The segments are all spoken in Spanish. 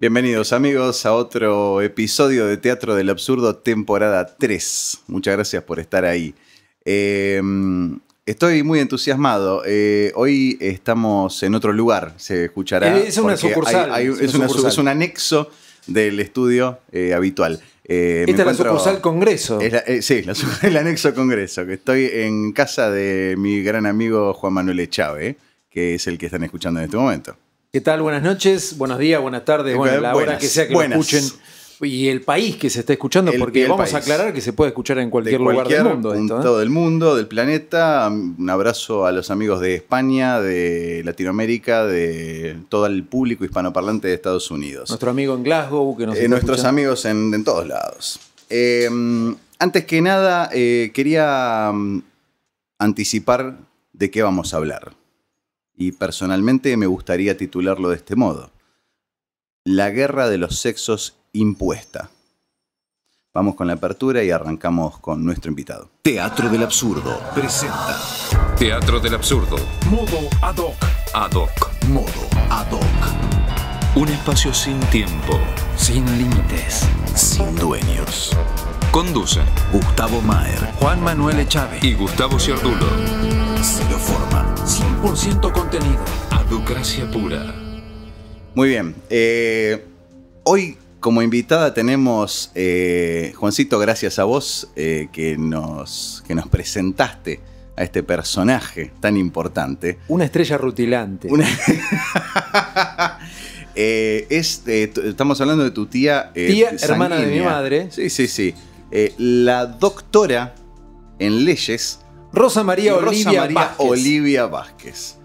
Bienvenidos amigos a otro episodio de Teatro del Absurdo, temporada 3. Muchas gracias por estar ahí. Estoy muy entusiasmado. Hoy estamos en otro lugar, se escuchará. Es una sucursal. Es un anexo del estudio habitual. Esta es la sucursal Congreso. El anexo Congreso, que estoy en casa de mi gran amigo Juan Manuel Echave, que es el que están escuchando en este momento. ¿Qué tal? Buenas noches, buenos días, buenas tardes, bueno, la hora que sea que lo escuchen y el país que se está escuchando, porque vamos a aclarar que se puede escuchar en cualquier lugar del mundo. En todo el mundo, del planeta. Un abrazo a los amigos de España, de Latinoamérica, de todo el público hispanoparlante de Estados Unidos. Nuestro amigo en Glasgow que nos está nuestros escuchando. Amigos en todos lados. Antes que nada, quería anticipar de qué vamos a hablar. Y personalmente me gustaría titularlo de este modo: la guerra de los sexos impuesta. Vamos con la apertura y arrancamos con nuestro invitado. Teatro del Absurdo presenta. Teatro del Absurdo. Modo ad hoc. Ad hoc. Modo ad hoc. Un espacio sin tiempo. Sin límites. Sin dueños. Conducen Gustavo Maher, Juan Manuel Echave y Gustavo Ciardullo. Cero forma. 100% contenido. Aducracia pura. Muy bien. Hoy como invitada tenemos, Juancito, gracias a vos que nos presentaste a este personaje tan importante. Una estrella rutilante. Estamos hablando de tu tía. Tía, hermana de mi madre. Sí, sí, sí. La doctora en leyes Rosa María Olivia Vázquez.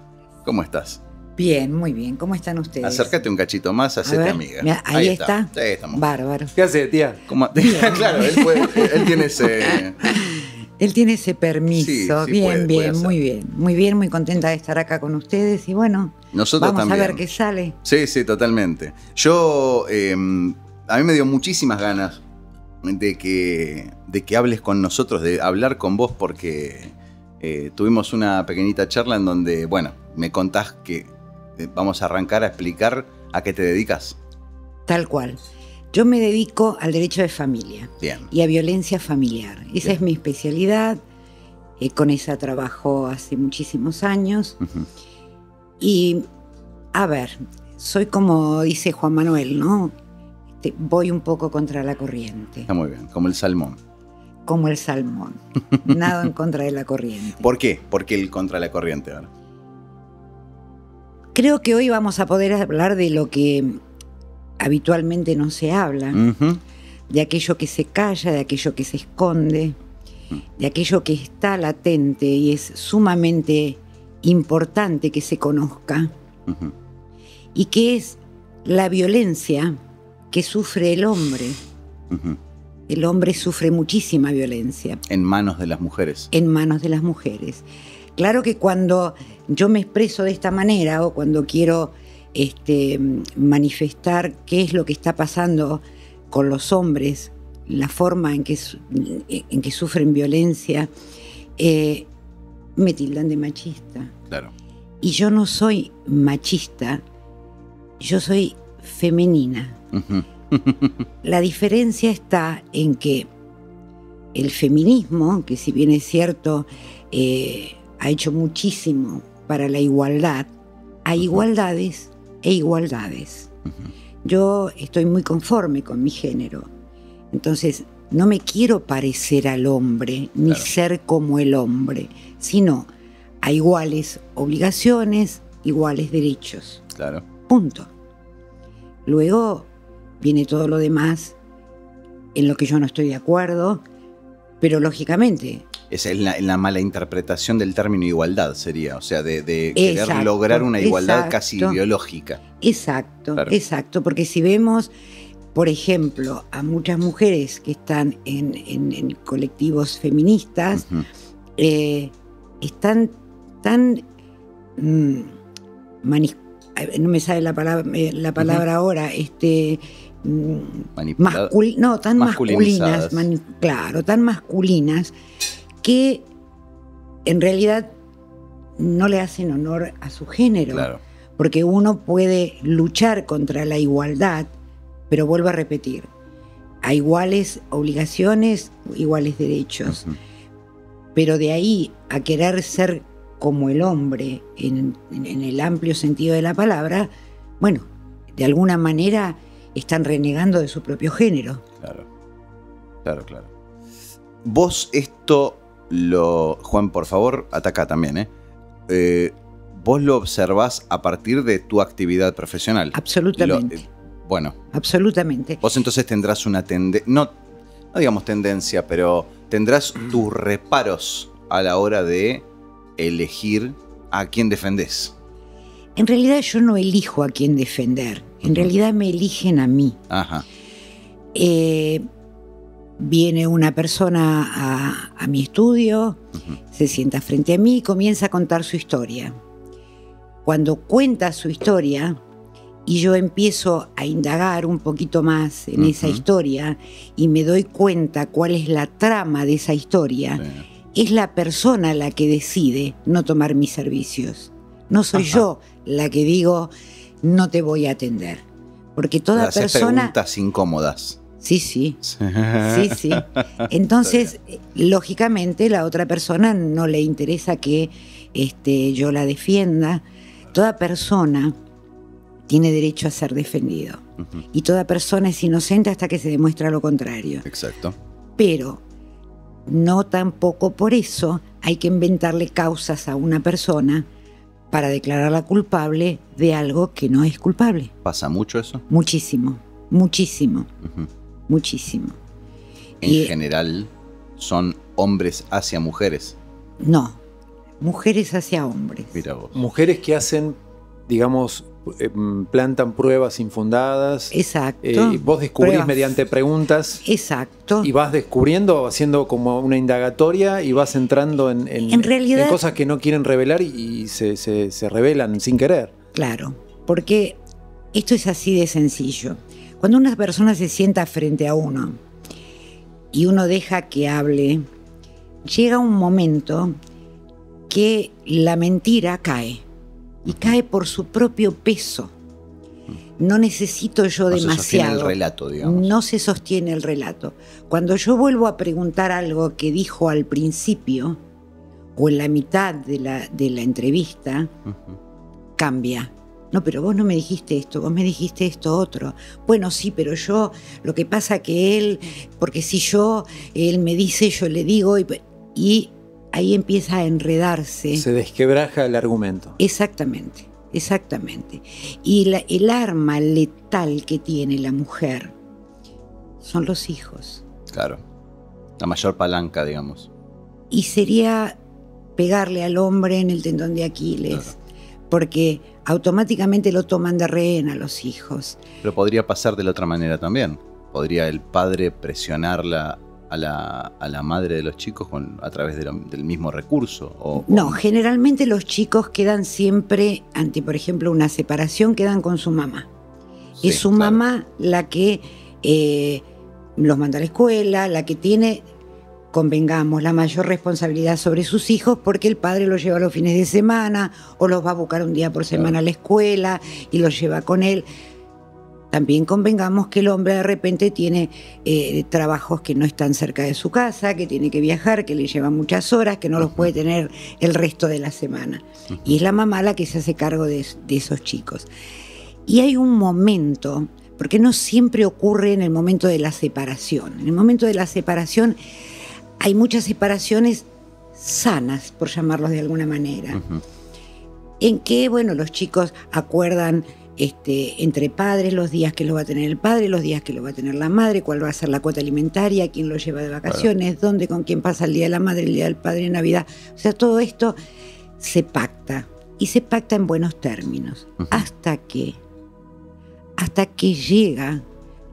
¿Cómo estás? Bien, muy bien. ¿Cómo están ustedes? Acércate un cachito más, hacete amiga. Mira, ahí está. Ahí estamos. Bárbaro. ¿Qué hace, tía? Claro, él tiene ese... Él tiene ese permiso. Sí, bien, puede muy bien. Muy bien, muy contenta de estar acá con ustedes. Y bueno, vamos a ver qué sale. Sí, sí, totalmente. Yo, a mí me dio muchísimas ganas de que hables con nosotros, de hablar con vos, porque tuvimos una pequeñita charla en donde, bueno, me contás que vamos a arrancar a explicar a qué te dedicas. Tal cual. Yo me dedico al derecho de familia. Bien. Y a violencia familiar. Esa es mi especialidad. Con esa trabajo hace muchísimos años. Uh-huh. Y, a ver, soy como dice Juan Manuel, ¿no? Voy un poco contra la corriente. Está muy bien, como el salmón. Como el salmón. Nado en contra de la corriente. ¿Por qué? ¿Por qué el contra la corriente ahora? Creo que hoy vamos a poder hablar de lo que habitualmente no se habla, uh-huh, de aquello que se calla, de aquello que se esconde, de aquello que está latente y es sumamente importante que se conozca, uh-huh, y que es la violencia que sufre el hombre. Uh-huh. El hombre sufre muchísima violencia. En manos de las mujeres. En manos de las mujeres. Claro que cuando yo me expreso de esta manera o cuando quiero manifestar qué es lo que está pasando con los hombres, la forma en que sufren violencia, me tildan de machista. Claro. Y yo no soy machista, yo soy femenina. Uh-huh. La diferencia está en que el feminismo, que si bien es cierto, ha hecho muchísimo para la igualdad, hay igualdades e igualdades. Uh-huh. Yo estoy muy conforme con mi género, entonces no me quiero parecer al hombre, ni ser como el hombre, sino a iguales obligaciones, iguales derechos. Claro. Punto. Luego viene todo lo demás en lo que yo no estoy de acuerdo, pero lógicamente... Esa es la mala interpretación del término igualdad, sería, o sea, de querer lograr una igualdad casi biológica. Exacto, claro, exacto, porque si vemos, por ejemplo, a muchas mujeres que están en colectivos feministas, uh-huh, están tan... no me sale la palabra uh-huh, ahora, tan masculinas, que en realidad no le hacen honor a su género. Claro. Porque uno puede luchar contra la igualdad Pero vuelvo a repetir, a iguales obligaciones, iguales derechos. Uh-huh. Pero de ahí a querer ser como el hombre, en el amplio sentido de la palabra, bueno, de alguna manera están renegando de su propio género. Claro, claro, claro. Vos esto lo... Juan, por favor, ataca también, ¿eh? Vos lo observás a partir de tu actividad profesional. Absolutamente. Bueno. Absolutamente. Vos entonces tendrás una tendencia, no digamos tendencia, pero tendrás tus reparos a la hora de elegir a quién defendés. En realidad yo no elijo a quién defender. En realidad me eligen a mí. Ajá. Viene una persona a mi estudio, se sienta frente a mí y comienza a contar su historia. Cuando cuenta su historia y yo empiezo a indagar un poquito más en esa historia y me doy cuenta cuál es la trama de esa historia, es la persona la que decide no tomar mis servicios. No soy yo la que digo no te voy a atender. Porque toda persona... Haces preguntas incómodas. Sí, sí. Sí, sí. Entonces, lógicamente, la otra persona no le interesa que yo la defienda. Toda persona tiene derecho a ser defendido. Y toda persona es inocente hasta que se demuestra lo contrario. Exacto. Pero no tampoco por eso hay que inventarle causas a una persona para declararla culpable de algo que no es culpable. ¿Pasa mucho eso? Muchísimo, muchísimo, muchísimo. ¿En general son hombres hacia mujeres? No, mujeres hacia hombres. Mira vos. Mujeres que hacen, digamos, plantan pruebas infundadas. Exacto. Vos descubrís pruebas mediante preguntas. Exacto. Y vas descubriendo, haciendo como una indagatoria y vas entrando en cosas que no quieren revelar y se revelan sin querer. Claro, porque esto es así de sencillo. Cuando una persona se sienta frente a uno y uno deja que hable, llega un momento que la mentira cae. Y cae por su propio peso. No necesito yo demasiado. No se sostiene el relato, digamos. No se sostiene el relato. Cuando yo vuelvo a preguntar algo que dijo al principio o en la mitad de la entrevista, cambia. No, pero vos no me dijiste esto, vos me dijiste esto otro. Bueno, sí, pero yo, lo que pasa que él, porque si yo, él me dice, yo le digo y ahí empieza a enredarse. Se desquebraja el argumento. Exactamente, exactamente. Y el arma letal que tiene la mujer son los hijos. Claro, la mayor palanca, digamos. Y sería pegarle al hombre en el tendón de Aquiles, claro, porque automáticamente lo toman de rehén a los hijos. Pero podría pasar de la otra manera también. Podría el padre presionarla a la madre de los chicos a través del mismo recurso? No, generalmente los chicos quedan siempre ante, por ejemplo, una separación, quedan con su mamá. Sí, es su mamá la que los manda a la escuela, la que tiene, convengamos, la mayor responsabilidad sobre sus hijos, porque el padre los lleva los fines de semana o los va a buscar un día por semana a la escuela y los lleva con él. También convengamos que el hombre de repente tiene trabajos que no están cerca de su casa, que tiene que viajar, que le llevan muchas horas, que no los puede tener el resto de la semana. Y es la mamá la que se hace cargo de esos chicos. Y hay un momento, porque no siempre ocurre en el momento de la separación. En el momento de la separación hay muchas separaciones sanas, por llamarlos de alguna manera, en que, bueno, los chicos acuerdan entre padres, los días que lo va a tener el padre, los días que lo va a tener la madre, cuál va a ser la cuota alimentaria, quién lo lleva de vacaciones, dónde, con quién pasa el día de la madre, el día del padre, Navidad. O sea, todo esto se pacta y se pacta en buenos términos. Hasta que llega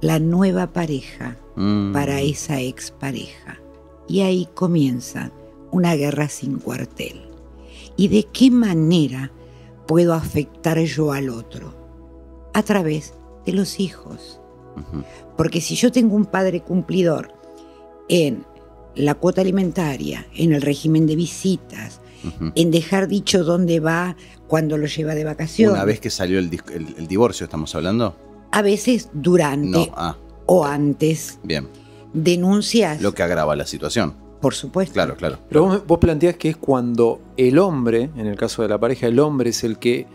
la nueva pareja para esa expareja. Y ahí comienza una guerra sin cuartel. ¿Y de qué manera puedo afectar yo al otro? A través de los hijos. Porque si yo tengo un padre cumplidor en la cuota alimentaria, en el régimen de visitas, en dejar dicho dónde va, cuando lo lleva de vacaciones. Una vez que salió el divorcio, ¿estamos hablando? a veces durante o antes. Bien. Denuncias. Lo que agrava la situación. Por supuesto. Claro, claro. Pero vos planteás que es cuando el hombre, en el caso de la pareja, el hombre es el que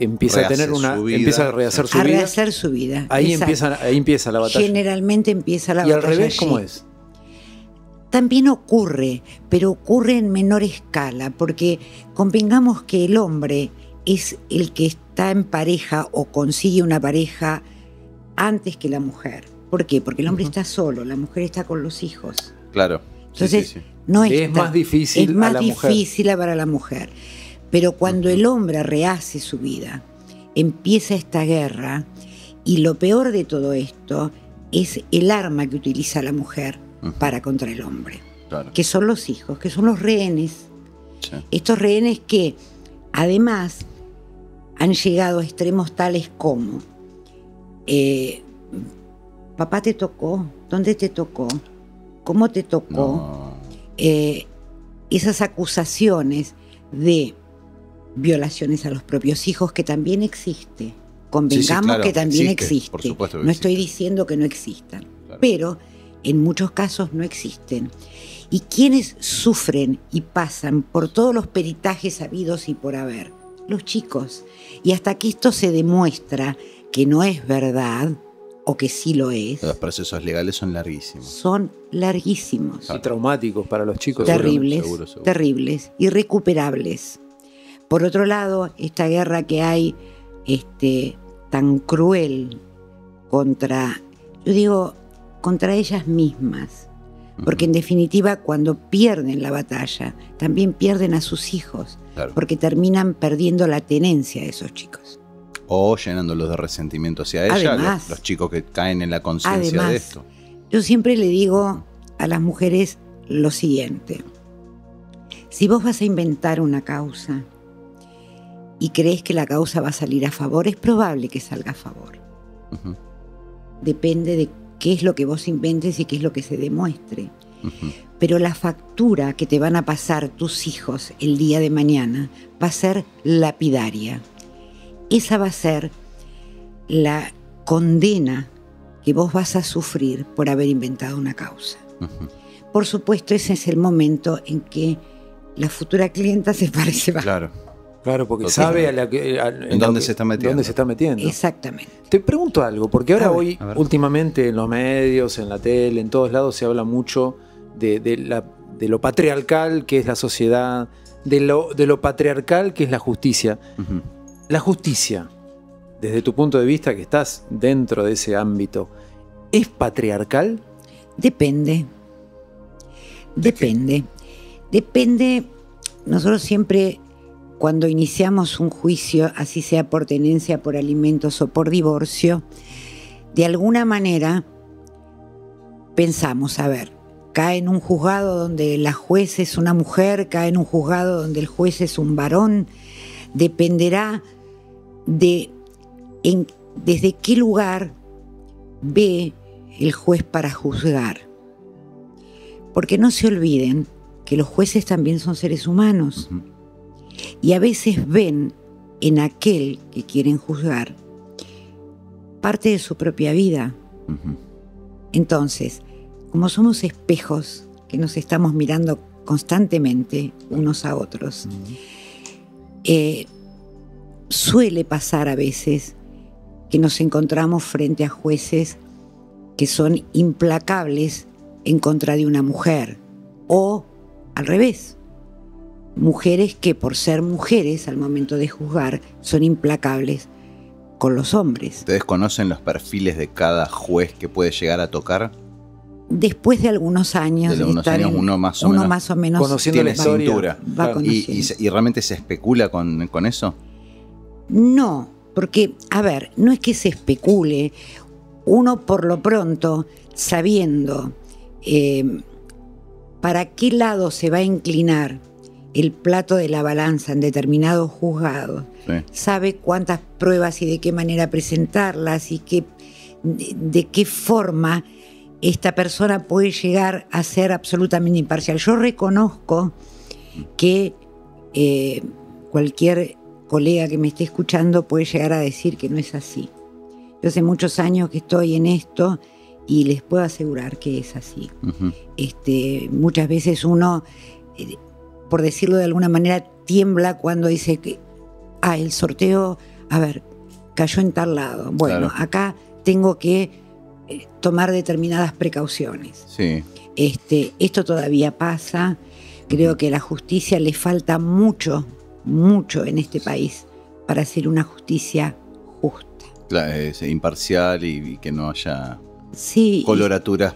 empieza a tener una... Empieza a rehacer su vida. A rehacer su vida. Ahí empieza la batalla. Generalmente empieza la batalla. ¿Y al revés cómo es? También ocurre, pero ocurre en menor escala, porque convengamos que el hombre es el que está en pareja o consigue una pareja antes que la mujer. ¿Por qué? Porque el hombre está solo, la mujer está con los hijos. Claro. Entonces, no es más difícil para la mujer. Es más difícil para la mujer. Pero cuando el hombre rehace su vida, empieza esta guerra, y lo peor de todo esto es el arma que utiliza la mujer para contra el hombre, que son los hijos, que son los rehenes. Sí. Estos rehenes que, además, han llegado a extremos tales como papá te tocó, ¿dónde te tocó? ¿Cómo te tocó? No. Esas acusaciones de violaciones a los propios hijos, que también existe. Convengamos que también existe. Por supuesto que no existe. Estoy diciendo que no existan, pero en muchos casos no existen. Y quienes sufren y pasan por todos los peritajes habidos y por haber, los chicos. Y hasta que esto se demuestra que no es verdad, o que sí lo es. Los procesos legales son larguísimos. Son larguísimos. Y traumáticos para los chicos. Terribles, seguro. Terribles, irrecuperables. Por otro lado, esta guerra que hay tan cruel contra, yo digo, contra ellas mismas. Porque en definitiva, cuando pierden la batalla, también pierden a sus hijos. Claro. Porque terminan perdiendo la tenencia de esos chicos. O llenándolos de resentimiento hacia ella, además, los chicos que caen en la conciencia de esto. Yo siempre le digo a las mujeres lo siguiente. Si vos vas a inventar una causa y crees que la causa va a salir a favor, es probable que salga a favor. Depende de qué es lo que vos inventes y qué es lo que se demuestre. Pero la factura que te van a pasar tus hijos el día de mañana va a ser lapidaria. Esa va a ser la condena que vos vas a sufrir por haber inventado una causa. Por supuesto, ese es el momento en que la futura clienta se parece más. Claro, porque sabe dónde se está metiendo. Exactamente. Te pregunto algo, porque ahora hoy, últimamente, en los medios, en la tele, en todos lados, se habla mucho de lo patriarcal que es la sociedad, de lo patriarcal que es la justicia. La justicia, desde tu punto de vista, que estás dentro de ese ámbito, ¿es patriarcal? Depende. Depende. Depende. Nosotros siempre, cuando iniciamos un juicio, así sea por tenencia, por alimentos o por divorcio, de alguna manera pensamos, a ver, cae en un juzgado donde la juez es una mujer, cae en un juzgado donde el juez es un varón, dependerá de desde qué lugar ve el juez para juzgar. Porque no se olviden que los jueces también son seres humanos. Y a veces ven en aquel que quieren juzgar parte de su propia vida. Entonces, como somos espejos que nos estamos mirando constantemente unos a otros, suele pasar a veces que nos encontramos frente a jueces que son implacables en contra de una mujer, o al revés, mujeres que por ser mujeres al momento de juzgar son implacables con los hombres. ¿Ustedes conocen los perfiles de cada juez que puede llegar a tocar? Después de algunos años, uno más o menos conociendo la historia, ¿Y realmente se especula con eso? No, porque, a ver, no es que se especule. Uno, por lo pronto, sabiendo para qué lado se va a inclinar el plato de la balanza en determinados juzgados, sabe cuántas pruebas y de qué manera presentarlas y de qué forma esta persona puede llegar a ser absolutamente imparcial. Yo reconozco que cualquier colega que me esté escuchando puede llegar a decir que no es así. Yo hace muchos años que estoy en esto y les puedo asegurar que es así. Uh-huh. Muchas veces uno, por decirlo de alguna manera, tiembla cuando dice que el sorteo, a ver, cayó en tal lado. Bueno, claro, acá tengo que tomar determinadas precauciones. Sí. Esto todavía pasa. Creo que a la justicia le falta mucho, mucho en este país para hacer una justicia justa. Claro, es imparcial y que no haya coloraturas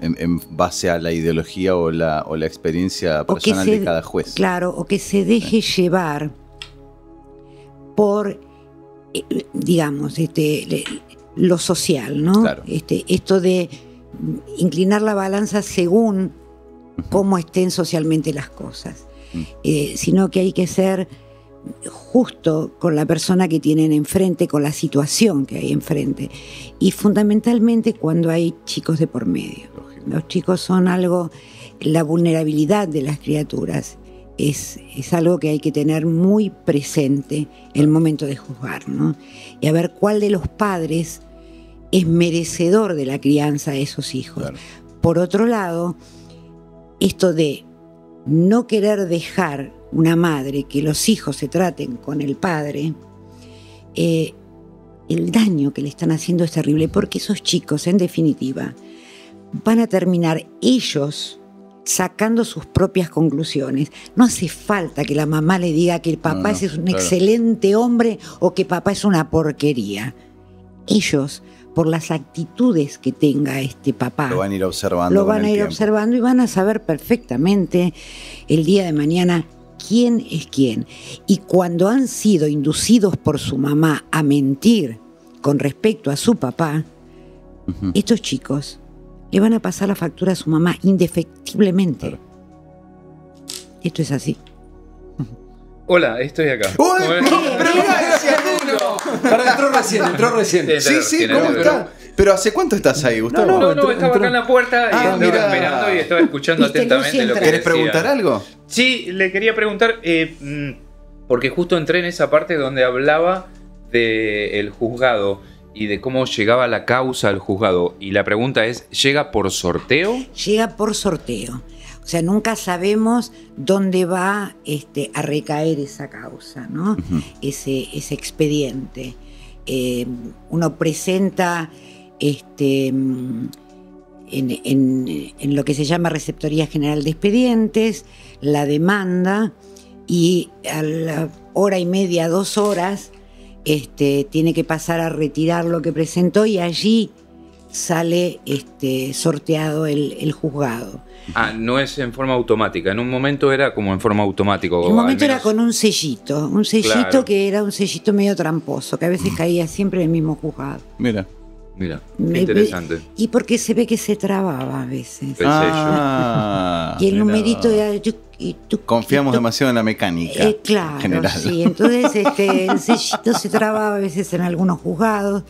en base a la ideología o la experiencia personal de cada juez. Claro, o que se deje llevar por, digamos, lo social, ¿no? Claro. Esto de inclinar la balanza según cómo estén socialmente las cosas, sino que hay que ser justo con la persona que tienen enfrente, con la situación que hay enfrente, y fundamentalmente cuando hay chicos de por medio. Los chicos son algo, la vulnerabilidad de las criaturas es algo que hay que tener muy presente en el momento de juzgar, ¿no? Y a ver cuál de los padres es merecedor de la crianza de esos hijos. Claro. Por otro lado, esto de no querer dejar una madre que los hijos se traten con el padre, el daño que le están haciendo es terrible, porque esos chicos, en definitiva, van a terminar ellos sacando sus propias conclusiones. No hace falta que la mamá le diga que el papá es un excelente hombre o que papá es una porquería. Ellos, por las actitudes que tenga este papá, lo van a ir observando. Lo van a ir observando y van a saber perfectamente el día de mañana quién es quién. Y cuando han sido inducidos por su mamá a mentir con respecto a su papá, uh-huh, estos chicos le van a pasar la factura a su mamá indefectiblemente. Claro. Esto es así. Hola, estoy acá. ¡Uy! ¡Pero mirá, Ciardullo! Entró recién. Sí, ¿cómo estás? ¿Pero hace cuánto estás ahí, Gustavo? No, estaba acá en la puerta y estaba esperando y estaba escuchando atentamente lo que decía. ¿Querés preguntar algo? Sí, le quería preguntar, porque justo entré en esa parte donde hablaba del juzgado y de cómo llegaba la causa al juzgado. Y la pregunta es, ¿llega por sorteo? Llega por sorteo. O sea, nunca sabemos dónde va a recaer esa causa, ¿no? Uh-huh. Ese expediente. Uno presenta en lo que se llama Receptoría General de Expedientes la demanda, y a la hora y media, 2 horas, tiene que pasar a retirar lo que presentó, y allí sale sorteado el juzgado. No es en forma automática. En un momento era como en forma automática. En un momento era con un sellito. Un sellito, claro, que era un sellito medio tramposo, que a veces caía siempre en el mismo juzgado. Mira, interesante. Y porque se ve que se trababa a veces. Y el numerito era... Confiamos demasiado en la mecánica. Claro, general. Sí. Entonces el sellito se trababa a veces en algunos juzgados.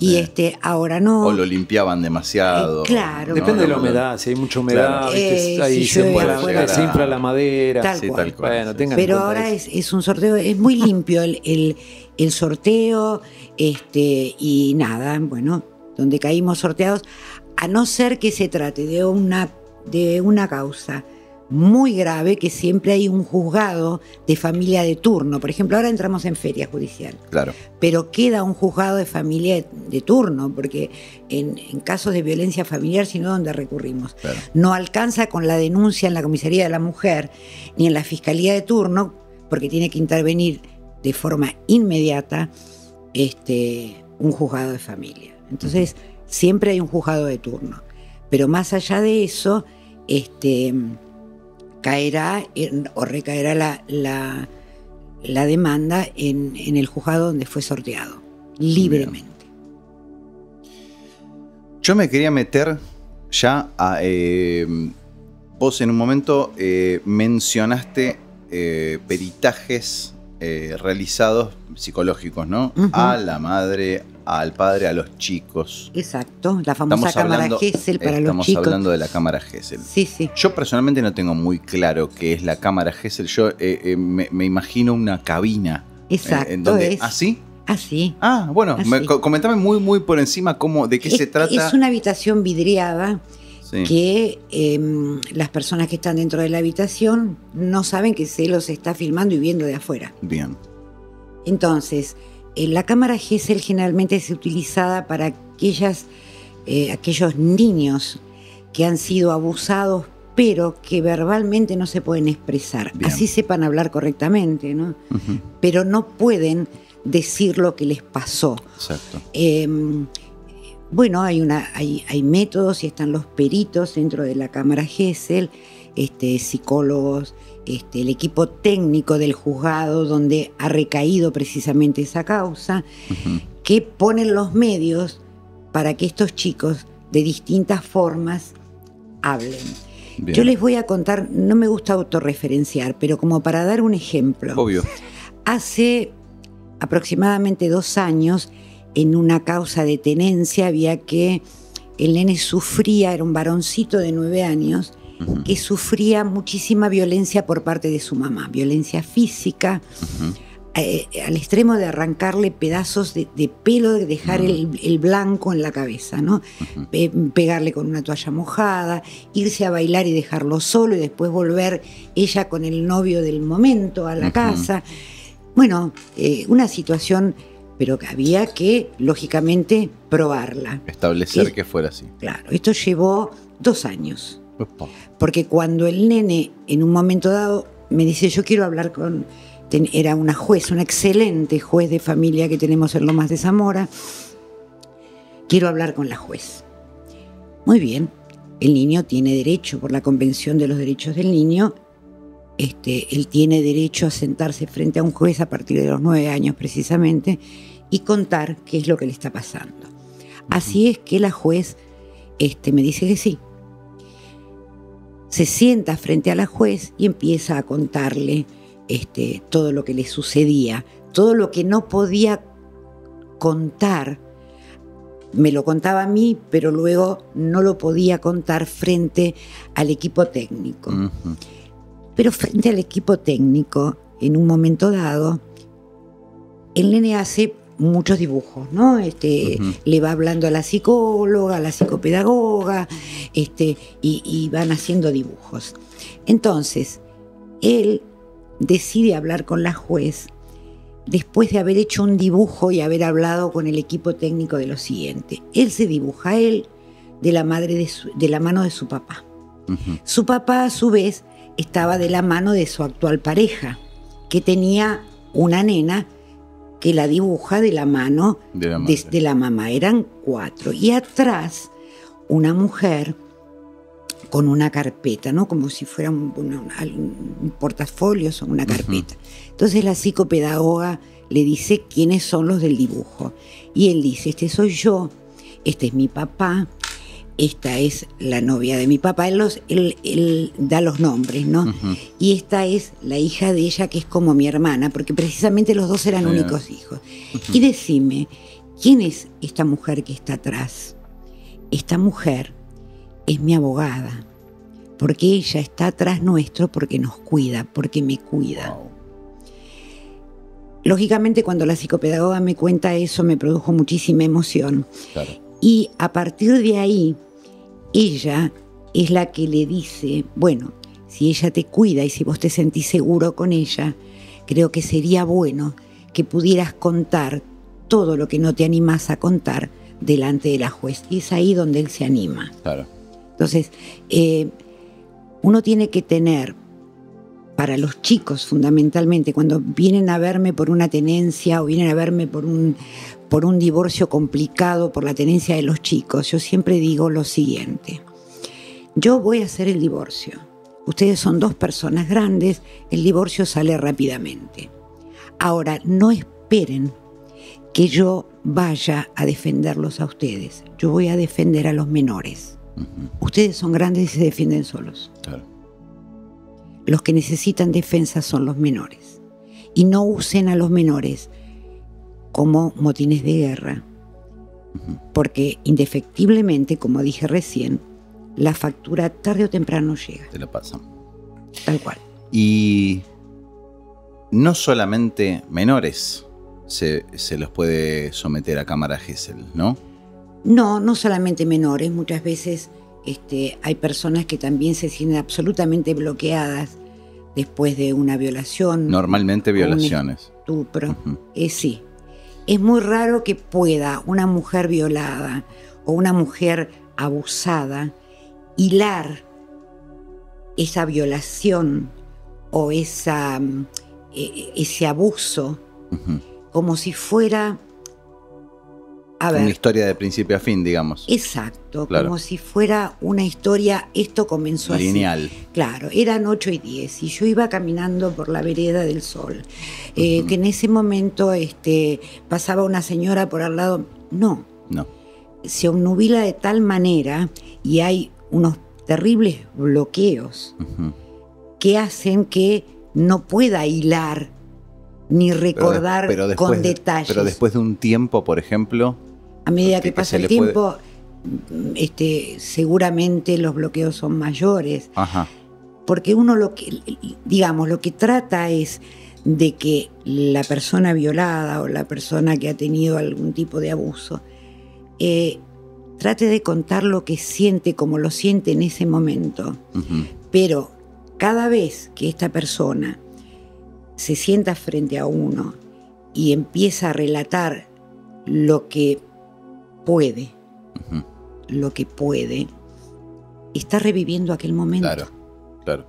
Y ahora no. O lo limpiaban demasiado. Claro. Depende de la humedad. Si hay mucha humedad, claro, ahí se infla la madera. Tal cual. Bueno, tengan Pero ahora es un sorteo, es muy limpio el sorteo. Y nada, bueno, donde caímos sorteados, a no ser que se trate de una causa muy grave, que siempre hay un juzgado de familia de turno. Por ejemplo, ahora entramos en feria judicial. Claro. Pero queda un juzgado de familia de turno, porque en casos de violencia familiar, sino donde recurrimos. Claro. No alcanza con la denuncia en la comisaría de la mujer ni en la fiscalía de turno, porque tiene que intervenir de forma inmediata un juzgado de familia. Entonces, siempre hay un juzgado de turno. Pero más allá de eso, caerá o recaerá la demanda en el juzgado donde fue sorteado, libremente. Yo me quería meter ya a... vos en un momento mencionaste peritajes realizados psicológicos, ¿no? Uh-huh. A la madre, al padre, a los chicos. Exacto, la famosa cámara Gesell para los chicos. Estamos hablando de la cámara Gesell. Sí, sí. Yo personalmente no tengo muy claro qué es la cámara Gesell. Yo me imagino una cabina. Exacto. ¿En donde? ¿Ah, sí? Así. Ah, bueno, así. Comentame muy por encima de qué se trata. Es una habitación vidriada, sí, que las personas que están dentro de la habitación no saben que se los está filmando y viendo de afuera. Bien. Entonces, la cámara GESEL generalmente es utilizada para aquellos niños que han sido abusados, pero que verbalmente no se pueden expresar. Bien. Así sepan hablar correctamente, ¿no? Uh-huh. Pero no pueden decir lo que les pasó. Exacto. Bueno, hay métodos y están los peritos dentro de la cámara GESEL, psicólogos, el equipo técnico del juzgado donde ha recaído precisamente esa causa, uh-huh, que ponen los medios para que estos chicos de distintas formas hablen. Bien. Yo les voy a contar, no me gusta autorreferenciar, pero como para dar un ejemplo. Obvio. Hace aproximadamente 2 años, en una causa de tenencia, había que el nene sufría, era un varoncito de 9 años, uh-huh, que sufría muchísima violencia por parte de su mamá, violencia física, uh-huh, al extremo de arrancarle pedazos de pelo, de dejar, uh-huh, el blanco en la cabeza, ¿no? Uh-huh. Pegarle con una toalla mojada, irse a bailar y dejarlo solo, y después volver ella con el novio del momento a la, uh-huh, casa. Bueno, una situación, pero que había que, lógicamente, probarla. Establecer que fuera así. Claro, esto llevó 2 años. Opa. Porque cuando el nene, en un momento dado, me dice, yo quiero hablar con... Era una juez, una excelente juez de familia que tenemos en Lomas de Zamora. Quiero hablar con la juez. Muy bien, el niño tiene derecho, por la Convención de los Derechos del Niño, él tiene derecho a sentarse frente a un juez a partir de los 9 años precisamente y contar qué es lo que le está pasando. Así es que la juez me dice que sí. Se sienta frente a la juez y empieza a contarle todo lo que le sucedía, todo lo que no podía contar. Me lo contaba a mí, pero luego no lo podía contar frente al equipo técnico. Uh-huh. Pero frente al equipo técnico, en un momento dado, el nene hace muchos dibujos, ¿no? Uh-huh. Le va hablando a la psicóloga, a la psicopedagoga, y van haciendo dibujos. Entonces, él decide hablar con la juez después de haber hecho un dibujo y haber hablado con el equipo técnico de lo siguiente. Él se dibuja a él de la mano de su papá. Uh-huh. Su papá, a su vez, estaba de la mano de su actual pareja, que tenía una nena que la dibuja de la mano de la mamá. Eran 4. Y atrás, una mujer con una carpeta, ¿no? Como si fuera un portafolio o una carpeta. Uh-huh. Entonces la psicopedagoga le dice quiénes son los del dibujo. Y él dice, este soy yo, este es mi papá, esta es la novia de mi papá. Él da los nombres, ¿no? Uh-huh. Y esta es la hija de ella, que es como mi hermana, porque precisamente los dos eran únicos hijos. Uh-huh. Y decime, ¿quién es esta mujer que está atrás? Esta mujer es mi abogada, porque ella está atrás nuestro, porque nos cuida, porque me cuida. Wow. Lógicamente, cuando la psicopedagoga me cuenta eso, me produjo muchísima emoción. Claro. Y a partir de ahí, ella es la que le dice, bueno, si ella te cuida y si vos te sentís seguro con ella, creo que sería bueno que pudieras contar todo lo que no te animás a contar delante de la juez. Y es ahí donde él se anima. Claro. Entonces, uno tiene que tener, para los chicos fundamentalmente, cuando vienen a verme por una tenencia o vienen a verme por un divorcio complicado, por la tenencia de los chicos, yo siempre digo lo siguiente. Yo voy a hacer el divorcio. Ustedes son 2 personas grandes, el divorcio sale rápidamente. Ahora, no esperen que yo vaya a defenderlos a ustedes. Yo voy a defender a los menores. Uh-huh. Ustedes son grandes y se defienden solos. Claro. Los que necesitan defensa son los menores. Y no usen a los menores como motines de guerra, uh-huh, porque indefectiblemente, como dije recién, la factura tarde o temprano llega. Te la pasan. Tal cual. Y no solamente menores, se los puede someter a cámara Gesell, ¿no? No, no solamente menores. Muchas veces hay personas que también se sienten absolutamente bloqueadas después de una violación. Normalmente violaciones. Un estupro. Uh-huh. Sí. Es muy raro que pueda una mujer violada o una mujer abusada hilar esa violación o ese abuso, uh-huh, como si fuera... Una historia de principio a fin, digamos. Exacto, claro. Como si fuera una historia, esto comenzó lineal. Así. Claro, eran 8:10 y yo iba caminando por la vereda del Sol. Uh-huh. Que en ese momento pasaba una señora por al lado. No, no. Se obnubila de tal manera y hay unos terribles bloqueos, uh-huh, que hacen que no pueda hilar ni recordar con detalles. Pero después de un tiempo, por ejemplo... A medida que pasa el tiempo, seguramente los bloqueos son mayores. Ajá. Porque uno lo que trata es de que la persona violada o la persona que ha tenido algún tipo de abuso trate de contar lo que siente, como lo siente en ese momento. Uh-huh. Pero cada vez que esta persona se sienta frente a uno y empieza a relatar lo que puede, uh-huh, lo que puede, está reviviendo aquel momento. Claro, claro.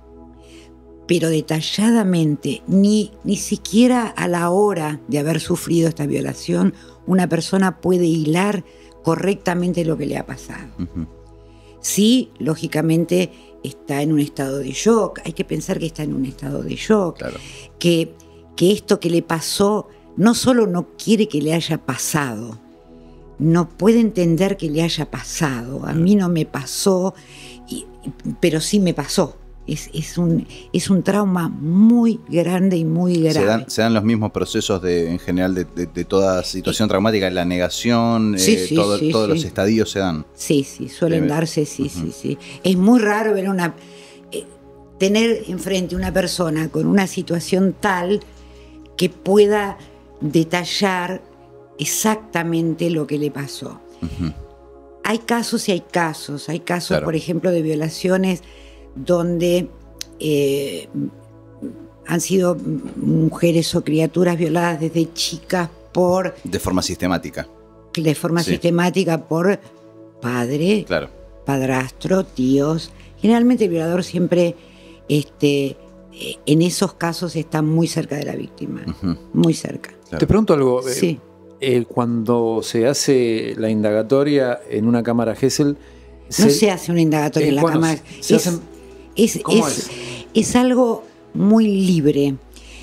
Pero detalladamente, ni siquiera a la hora de haber sufrido esta violación, una persona puede hilar correctamente lo que le ha pasado. Uh-huh. Sí, lógicamente está en un estado de shock, hay que pensar que está en un estado de shock, claro, que esto que le pasó no solo no quiere que le haya pasado, no puede entender que le haya pasado. A mí no me pasó, pero sí me pasó. Es un trauma muy grande y muy grave. Se dan los mismos procesos en general de toda situación traumática, la negación, todos los estadios se dan. Sí, sí, suelen darse, sí, uh-huh, sí, sí. Es muy raro ver tener enfrente una persona con una situación tal que pueda detallar exactamente lo que le pasó. Uh-huh. Hay casos y hay casos. Hay casos, claro, por ejemplo, de violaciones donde han sido mujeres o criaturas violadas desde chicas por... De forma sistemática. De forma, sí, sistemática por padre, claro, padrastro, tíos. Generalmente el violador siempre, en esos casos, está muy cerca de la víctima. Uh-huh. Muy cerca. Claro. Te pregunto algo. Sí. Cuando se hace la indagatoria en una cámara Gesell... No se hace una indagatoria en la cámara. Es algo muy libre.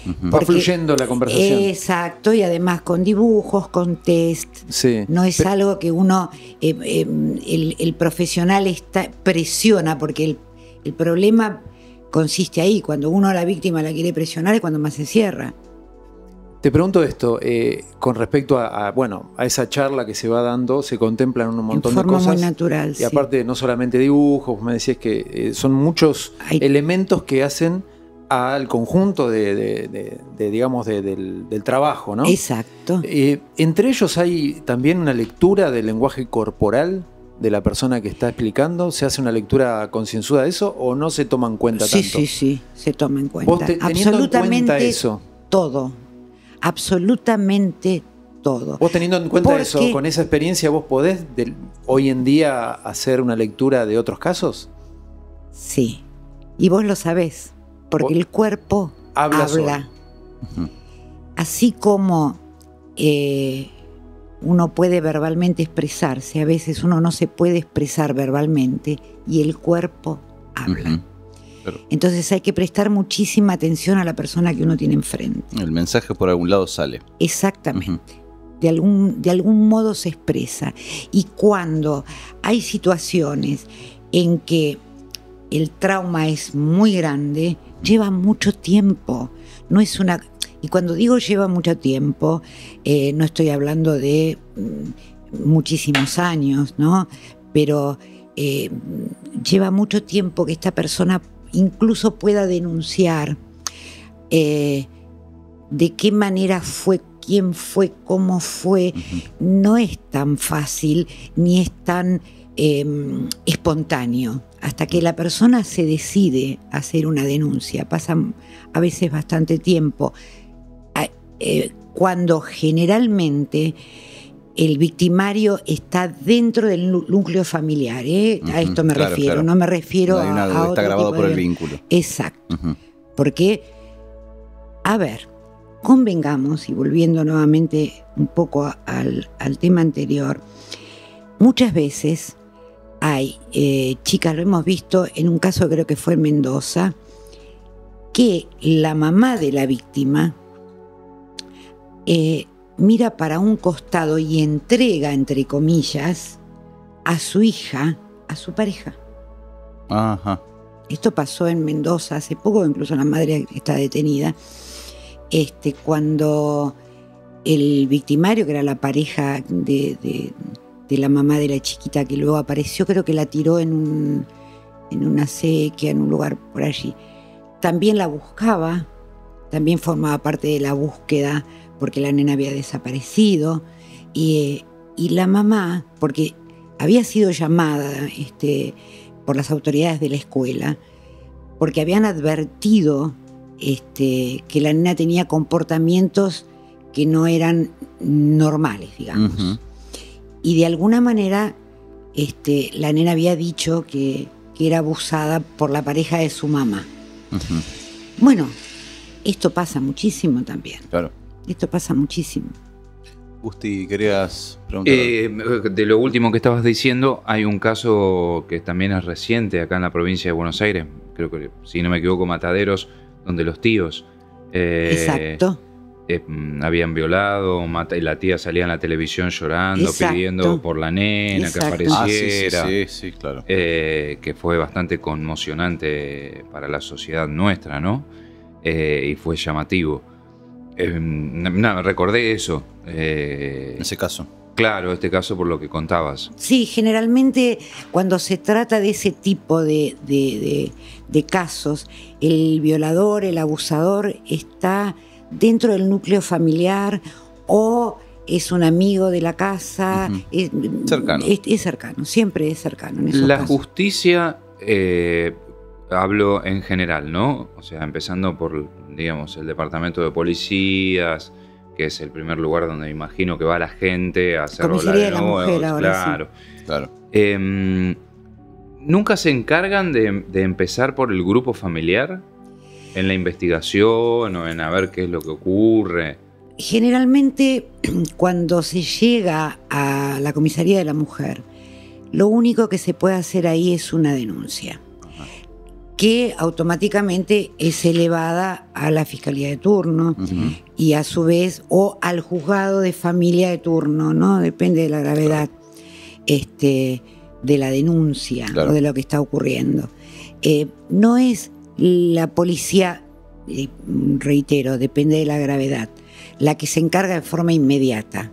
Uh-huh. Va fluyendo la conversación. Exacto, y además con dibujos, con test. Sí. No es algo que uno, el profesional presiona, porque el problema consiste ahí. Cuando uno a la víctima la quiere presionar es cuando más se cierra. Te pregunto esto, con respecto a esa charla que se va dando, se contemplan un montón de cosas. En forma muy natural, sí. Y aparte, no solamente dibujos, me decías que son muchos elementos que hacen al conjunto del trabajo, ¿no? Exacto. Entre ellos hay también una lectura del lenguaje corporal de la persona que está explicando. ¿Se hace una lectura concienzuda de eso o no se toma en cuenta tanto? Sí, sí, sí, se toma en cuenta. ¿Vos absolutamente en cuenta eso? Todo. Absolutamente todo. Vos teniendo en cuenta eso, con esa experiencia, ¿vos podés hoy en día hacer una lectura de otros casos? Sí, y vos lo sabés, porque el cuerpo habla. Uh-huh. Así como uno puede verbalmente expresarse, a veces uno no se puede expresar verbalmente y el cuerpo habla. Uh-huh. Pero entonces hay que prestar muchísima atención a la persona que uno tiene enfrente. El mensaje por algún lado sale. Exactamente. Uh-huh. De algún modo se expresa. Y cuando hay situaciones en que el trauma es muy grande, lleva mucho tiempo. No es una... Y cuando digo lleva mucho tiempo, no estoy hablando de muchísimos años, ¿no? Pero lleva mucho tiempo que esta persona incluso pueda denunciar de qué manera fue quién fue, cómo fue, no es tan fácil ni es tan espontáneo. Hasta que la persona se decide a hacer una denuncia, pasa a veces bastante tiempo, cuando generalmente el victimario está dentro del núcleo familiar, ¿eh? A esto me refiero, claro. No me refiero no, a está otro grabado tipo por el vínculo. Exacto, porque, a ver, convengamos, y volviendo nuevamente un poco al tema anterior, muchas veces hay chicas, lo hemos visto en un caso, creo que fue en Mendoza, que la mamá de la víctima mira para un costado y entrega, entre comillas, a su hija, a su pareja. Ajá. Esto pasó en Mendoza hace poco, incluso la madre está detenida. Cuando el victimario, que era la pareja de la mamá de la chiquita que luego apareció, creo que la tiró en una acequia, en un lugar por allí, también la buscaba, también formaba parte de la búsqueda, porque la nena había desaparecido, y la mamá, porque había sido llamada por las autoridades de la escuela, porque habían advertido que la nena tenía comportamientos que no eran normales, digamos. Y de alguna manera la nena había dicho que era abusada por la pareja de su mamá. Bueno, esto pasa muchísimo también. Claro. Esto pasa muchísimo. Gusti, ¿querías preguntar? De lo último que estabas diciendo, hay un caso que también es reciente acá en la provincia de Buenos Aires, creo que, si no me equivoco, Mataderos, donde los tíos habían violado, y la tía salía en la televisión llorando, pidiendo por la nena que apareciera. Sí, claro. Que fue bastante conmocionante para la sociedad nuestra, ¿no? Y fue llamativo. Nada, recordé eso. Ese caso. Claro, este caso por lo que contabas. Sí, generalmente cuando se trata de ese tipo de casos, el violador, el abusador está dentro del núcleo familiar o es un amigo de la casa. Cercano. Es cercano, siempre es cercano. En esos casos. Justicia... hablo en general, ¿no? O sea, empezando por, digamos, el departamento de policías, que es el primer lugar donde imagino que va la gente a hacer la denuncia. Claro, claro. ¿Nunca se encargan de empezar por el grupo familiar? ¿En la investigación o en a ver qué es lo que ocurre? Generalmente, cuando se llega a la comisaría de la mujer, lo único que se puede hacer ahí es una denuncia, que automáticamente es elevada a la fiscalía de turno y a su vez o al juzgado de familia de turno, ¿no? Depende de la gravedad de la denuncia o de lo que está ocurriendo. No es la policía, reitero, depende de la gravedad, la que se encarga de forma inmediata.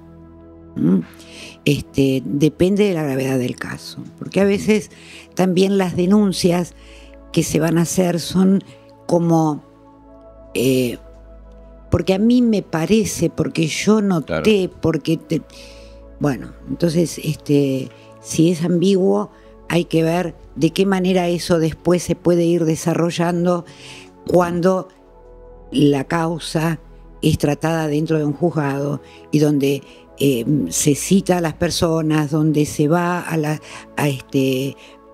Depende de la gravedad del caso, porque a veces también las denuncias que se van a hacer son como... porque a mí me parece, porque yo noté, porque... Bueno, entonces, si es ambiguo, hay que ver de qué manera eso después se puede ir desarrollando cuando la causa es tratada dentro de un juzgado y donde se cita a las personas, donde se va a la...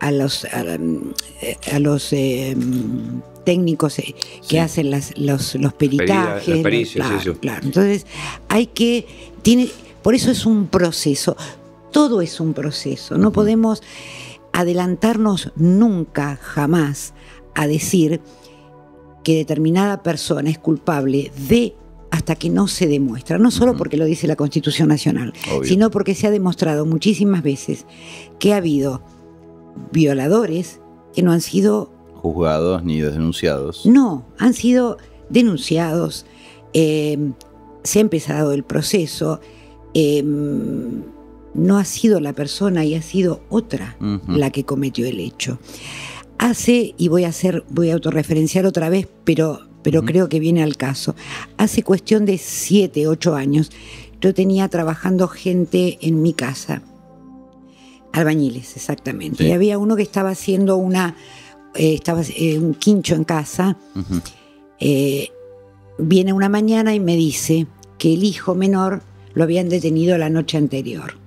A los técnicos que hacen los peritajes. Las pericias, eso. Claro. Entonces, hay que... por eso es un proceso. Todo es un proceso. No podemos adelantarnos nunca, jamás, a decir que determinada persona es culpable de... hasta que no se demuestra, no solo porque lo dice la Constitución Nacional, sino porque se ha demostrado muchísimas veces que ha habido violadores que no han sido juzgados ni denunciados. No, han sido denunciados, se ha empezado el proceso, no ha sido la persona y ha sido otra la que cometió el hecho. Hace, y voy a autorreferenciar otra vez, pero pero creo que viene al caso. Hace cuestión de 7 u 8 años, yo tenía trabajando gente en mi casa, albañiles exactamente, sí. Y había uno que estaba haciendo una, un quincho en casa, viene una mañana y me dice que el hijo menor lo habían detenido la noche anterior,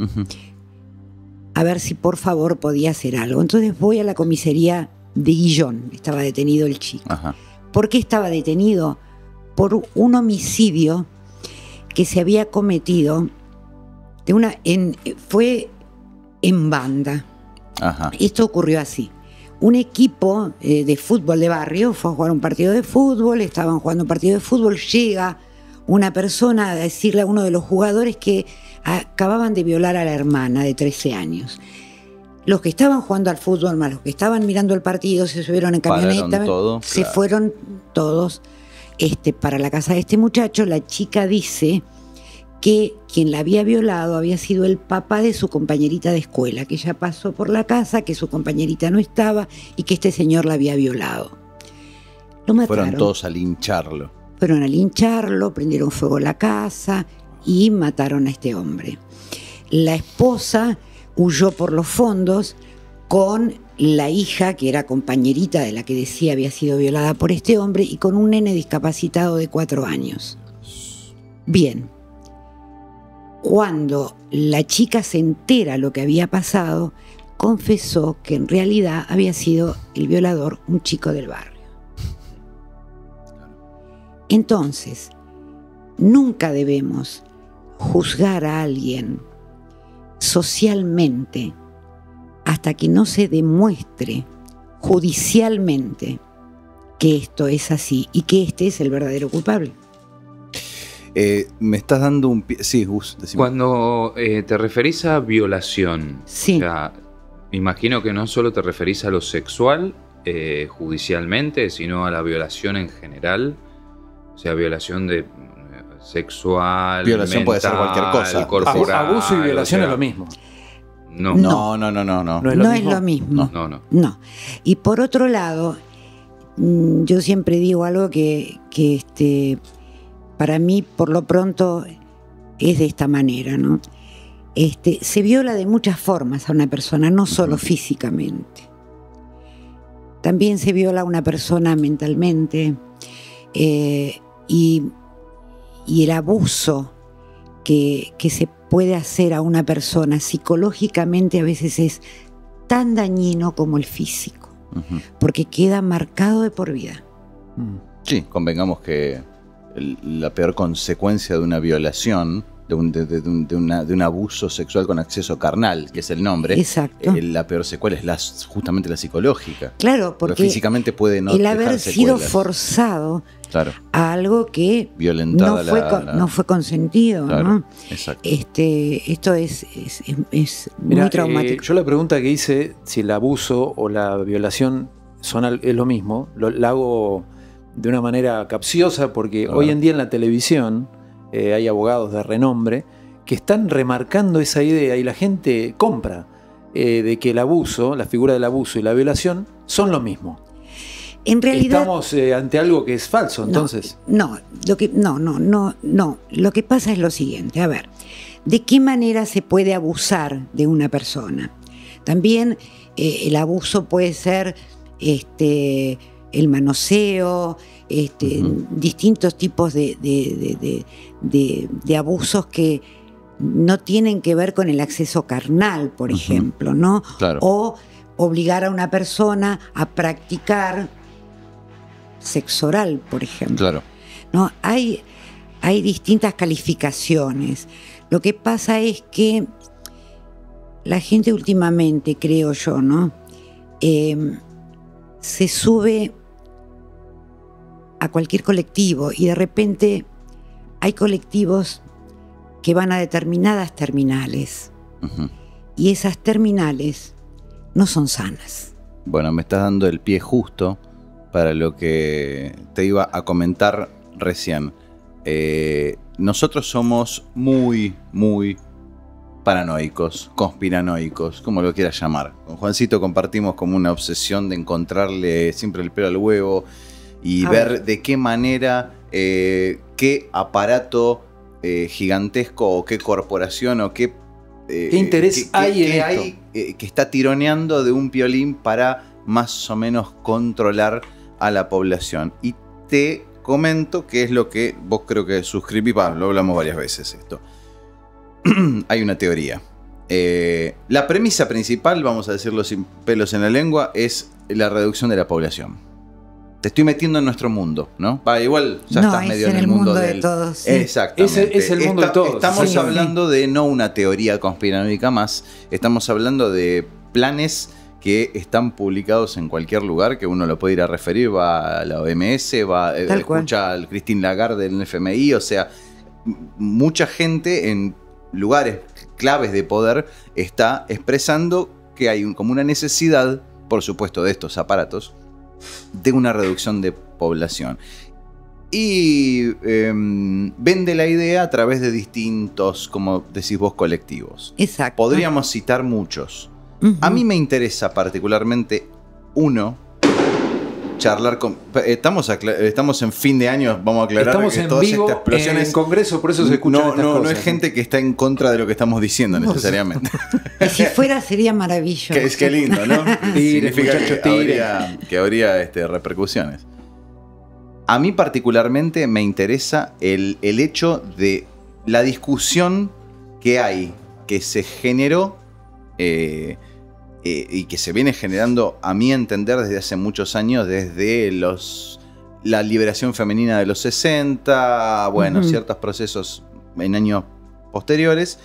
a ver si por favor podía hacer algo. Entonces voy a la comisaría de Guillón, estaba detenido el chico. ¿Por qué estaba detenido? Por un homicidio que se había cometido de una, fue en banda. Esto ocurrió así. Un equipo de fútbol de barrio fue a jugar un partido de fútbol, estaban jugando un partido de fútbol, llega una persona a decirle a uno de los jugadores que acababan de violar a la hermana de 13 años. Los que estaban jugando al fútbol, más los que estaban mirando el partido, se subieron en camioneta, todo, se fueron todos para la casa de este muchacho. La chica dice que quien la había violado había sido el papá de su compañerita de escuela, que ella pasó por la casa, que su compañerita no estaba y que este señor la había violado. Lo mataron. Fueron todos a lincharlo. Fueron a lincharlo, prendieron fuego la casa y mataron a este hombre. La esposa huyó por los fondos con la hija, que era compañerita de la que decía había sido violada por este hombre, y con un nene discapacitado de 4 años. Bien. Cuando la chica se entera lo que había pasado, confesó que en realidad había sido el violador un chico del barrio. Entonces, nunca debemos juzgar a alguien socialmente hasta que no se demuestre judicialmente que esto es así y que este es el verdadero culpable. Me estás dando un pie. Sí, Gus, decime. Cuando te referís a violación, sí. O sea, imagino que no solo te referís a lo sexual judicialmente, sino a la violación en general. O sea, violación de sexual, violación mental, puede ser cualquier cosa. Corporal, abuso y violación, o sea, es lo mismo. No, no, no, no, no. No es lo mismo. No, no. No. Y por otro lado, yo siempre digo algo que para mí, por lo pronto, es de esta manera, ¿no? Se viola de muchas formas a una persona, no solo físicamente. También se viola a una persona mentalmente. Y el abuso que se puede hacer a una persona psicológicamente a veces es tan dañino como el físico, porque queda marcado de por vida. Sí, convengamos que la peor consecuencia de una violación, de un abuso sexual con acceso carnal, que es el nombre, exacto. La peor secuela es justamente la psicológica. Claro, porque pero físicamente puede no dejar secuelas. El haber sido forzado a algo que no fue, no fue consentido, ¿no? Exacto. Esto es Mirá, muy traumático. Yo la pregunta que hice, si el abuso o la violación es lo mismo, la hago de una manera capciosa porque hoy en día en la televisión hay abogados de renombre que están remarcando esa idea y la gente compra de que el abuso, la figura del abuso y la violación son lo mismo. En realidad, estamos ante algo que es falso, entonces. No. Lo que pasa es lo siguiente. A ver, ¿de qué manera se puede abusar de una persona? También el abuso puede ser el manoseo, distintos tipos de abusos que no tienen que ver con el acceso carnal, por ejemplo, ¿no? Claro. O obligar a una persona a practicar sexo oral, por ejemplo. Claro. ¿No? Hay distintas calificaciones. Lo que pasa es que la gente últimamente, creo yo, ¿no? Se sube a cualquier colectivo y de repente hay colectivos que van a determinadas terminales y esas terminales no son sanas. Bueno, me estás dando el pie justo para lo que te iba a comentar recién. Nosotros somos muy, muy paranoicos, conspiranoicos, como lo quieras llamar. Con Juancito compartimos como una obsesión de encontrarle siempre el pelo al huevo, y ver de qué manera, qué aparato gigantesco o qué corporación o qué, ¿qué interés hay que está tironeando de un piolín para más o menos controlar a la población? Y te comento que es lo que vos creo que suscribís, lo hablamos varias veces esto. Hay una teoría. La premisa principal, vamos a decirlo sin pelos en la lengua, es la reducción de la población. Te estoy metiendo en nuestro mundo, ¿no? Va, igual ya no, estás medio en el mundo de todos. Sí. Exactamente. Es el mundo de todos. Estamos hablando de no una teoría conspiranoica más, estamos hablando de planes que están publicados en cualquier lugar, que uno lo puede ir a referir, va a la OMS, va, escucha al Christine Lagarde en el FMI, o sea, mucha gente en lugares claves de poder está expresando que hay como una necesidad, por supuesto, de estos aparatos, de una reducción de población. Y vende la idea a través de distintos, como decís vos, colectivos. Exacto. Podríamos citar muchos. A mí me interesa particularmente uno, charlar con... Estamos en fin de año, vamos a aclarar que todas estas explosiones... en Congreso, por eso se escuchan estas cosas. No es gente que está en contra de lo que estamos diciendo necesariamente. Que si fuera sería maravilloso. Que lindo, ¿no? Significa que habría repercusiones. A mí particularmente me interesa el hecho de la discusión que hay, que se generó y que se viene generando, a mi entender, desde hace muchos años, desde la liberación femenina de los 60, bueno, ciertos procesos en años posteriores,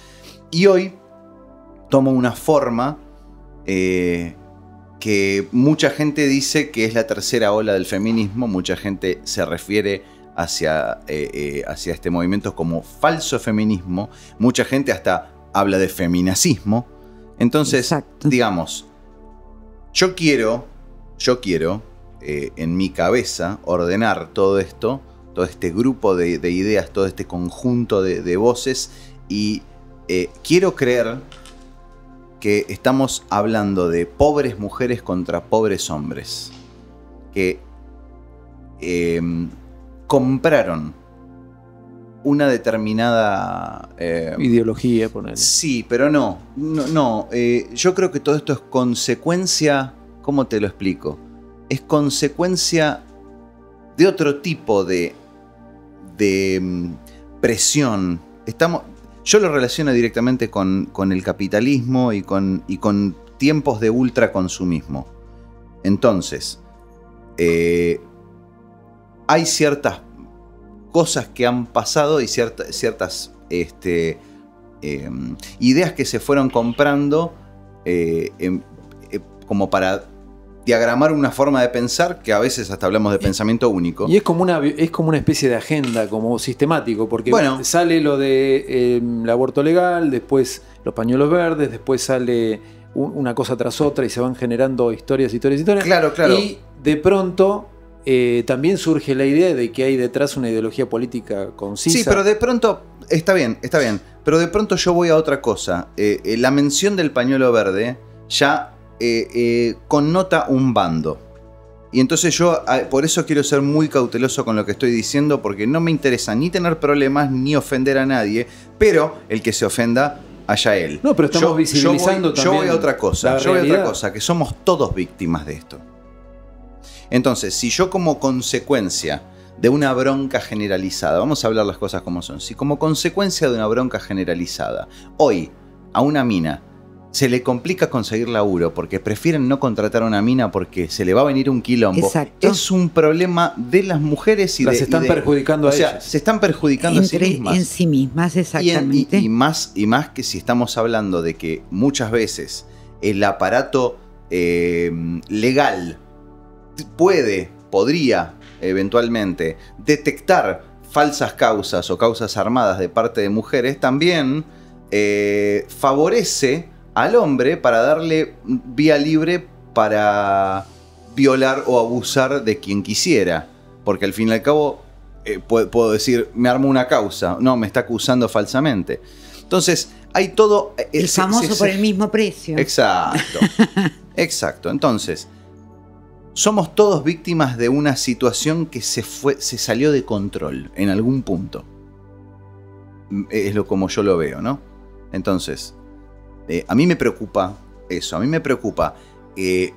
y hoy toma una forma que mucha gente dice que es la tercera ola del feminismo, mucha gente se refiere hacia este movimiento como falso feminismo, mucha gente hasta habla de feminacismo. Entonces, digamos, yo quiero en mi cabeza ordenar todo esto, todo este grupo de ideas, todo este conjunto de voces, y quiero creer que estamos hablando de pobres mujeres contra pobres hombres, que compraron una determinada... ideología, ponele. Sí, pero no, yo creo que todo esto es consecuencia... ¿Cómo te lo explico? Es consecuencia de otro tipo de presión. Yo lo relaciono directamente con el capitalismo y con tiempos de ultraconsumismo. Entonces, hay ciertas cosas que han pasado y ciertas ideas que se fueron comprando como para diagramar una forma de pensar, que a veces hasta hablamos de pensamiento único. Y es como una especie de agenda, como sistemático, porque bueno, sale lo de el aborto legal, después los pañuelos verdes, después sale una cosa tras otra y se van generando historias. Claro, claro. Y de pronto... también surge la idea de que hay detrás una ideología política concisa. Sí, pero de pronto, está bien, pero de pronto yo voy a otra cosa. La mención del pañuelo verde ya connota un bando. Y entonces yo por eso quiero ser muy cauteloso con lo que estoy diciendo, porque no me interesa ni tener problemas ni ofender a nadie, pero el que se ofenda, allá él. No, pero estamos visibilizando también. Yo voy a otra cosa, que somos todos víctimas de esto. Entonces, si yo como consecuencia de una bronca generalizada, vamos a hablar las cosas como son, si como consecuencia de una bronca generalizada, hoy a una mina se le complica conseguir laburo porque prefieren no contratar a una mina porque se le va a venir un quilombo. Exacto. Es un problema de las mujeres y se están perjudicando a ellas. O sea, se están perjudicando a sí mismas. En sí mismas, exactamente. Y más que si estamos hablando de que muchas veces el aparato legal podría eventualmente detectar falsas causas o causas armadas de parte de mujeres, también favorece al hombre para darle vía libre para violar o abusar de quien quisiera. Porque al fin y al cabo puedo decir, me armó una causa, no, me está acusando falsamente. Entonces, hay todo... El famoso por el mismo precio. Exacto, exacto. Entonces... Somos todos víctimas de una situación que se salió de control en algún punto. Es lo como yo lo veo, ¿no? Entonces, a mí me preocupa eso. A mí me preocupa que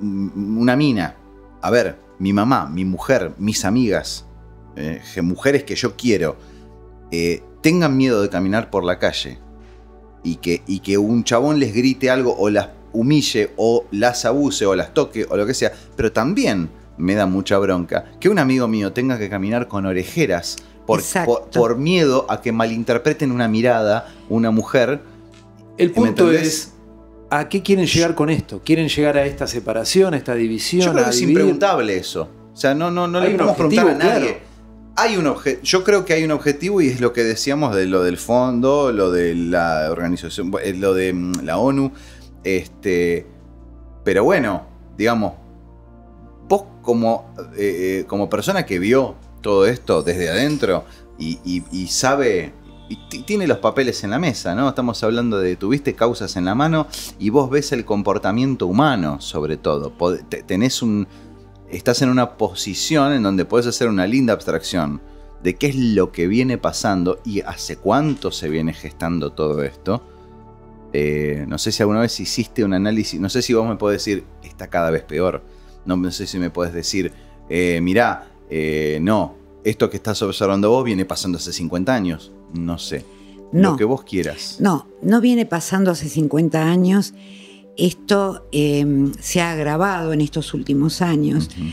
una mina, a ver, mi mamá, mi mujer, mis amigas, mujeres que yo quiero, tengan miedo de caminar por la calle y que un chabón les grite algo o las humille o las abuse o las toque o lo que sea. Pero también me da mucha bronca que un amigo mío tenga que caminar con orejeras por miedo a que malinterpreten una mirada, una mujer. El punto es, ¿a qué quieren llegar con esto? ¿Quieren llegar a esta separación, a esta división? Yo creo que es impreguntable eso. O sea, no le podemos preguntar a nadie. Claro. Hay un yo creo que hay un objetivo, y es lo que decíamos de lo del fondo, lo de la organización, lo de la ONU. Pero bueno, digamos, vos como persona que vio todo esto desde adentro y sabe, y tiene los papeles en la mesa, ¿no? Estamos hablando de tuviste causas en la mano y vos ves el comportamiento humano, sobre todo. Estás en una posición en donde podés hacer una linda abstracción de qué es lo que viene pasando y hace cuánto se viene gestando todo esto. No sé si alguna vez hiciste un análisis, no sé si vos me podés decir, está cada vez peor. No sé si me podés decir, mirá, no, esto que estás observando vos viene pasando hace 50 años. No sé, no, lo que vos quieras. No viene pasando hace 50 años. Esto se ha agravado en estos últimos años. Uh-huh.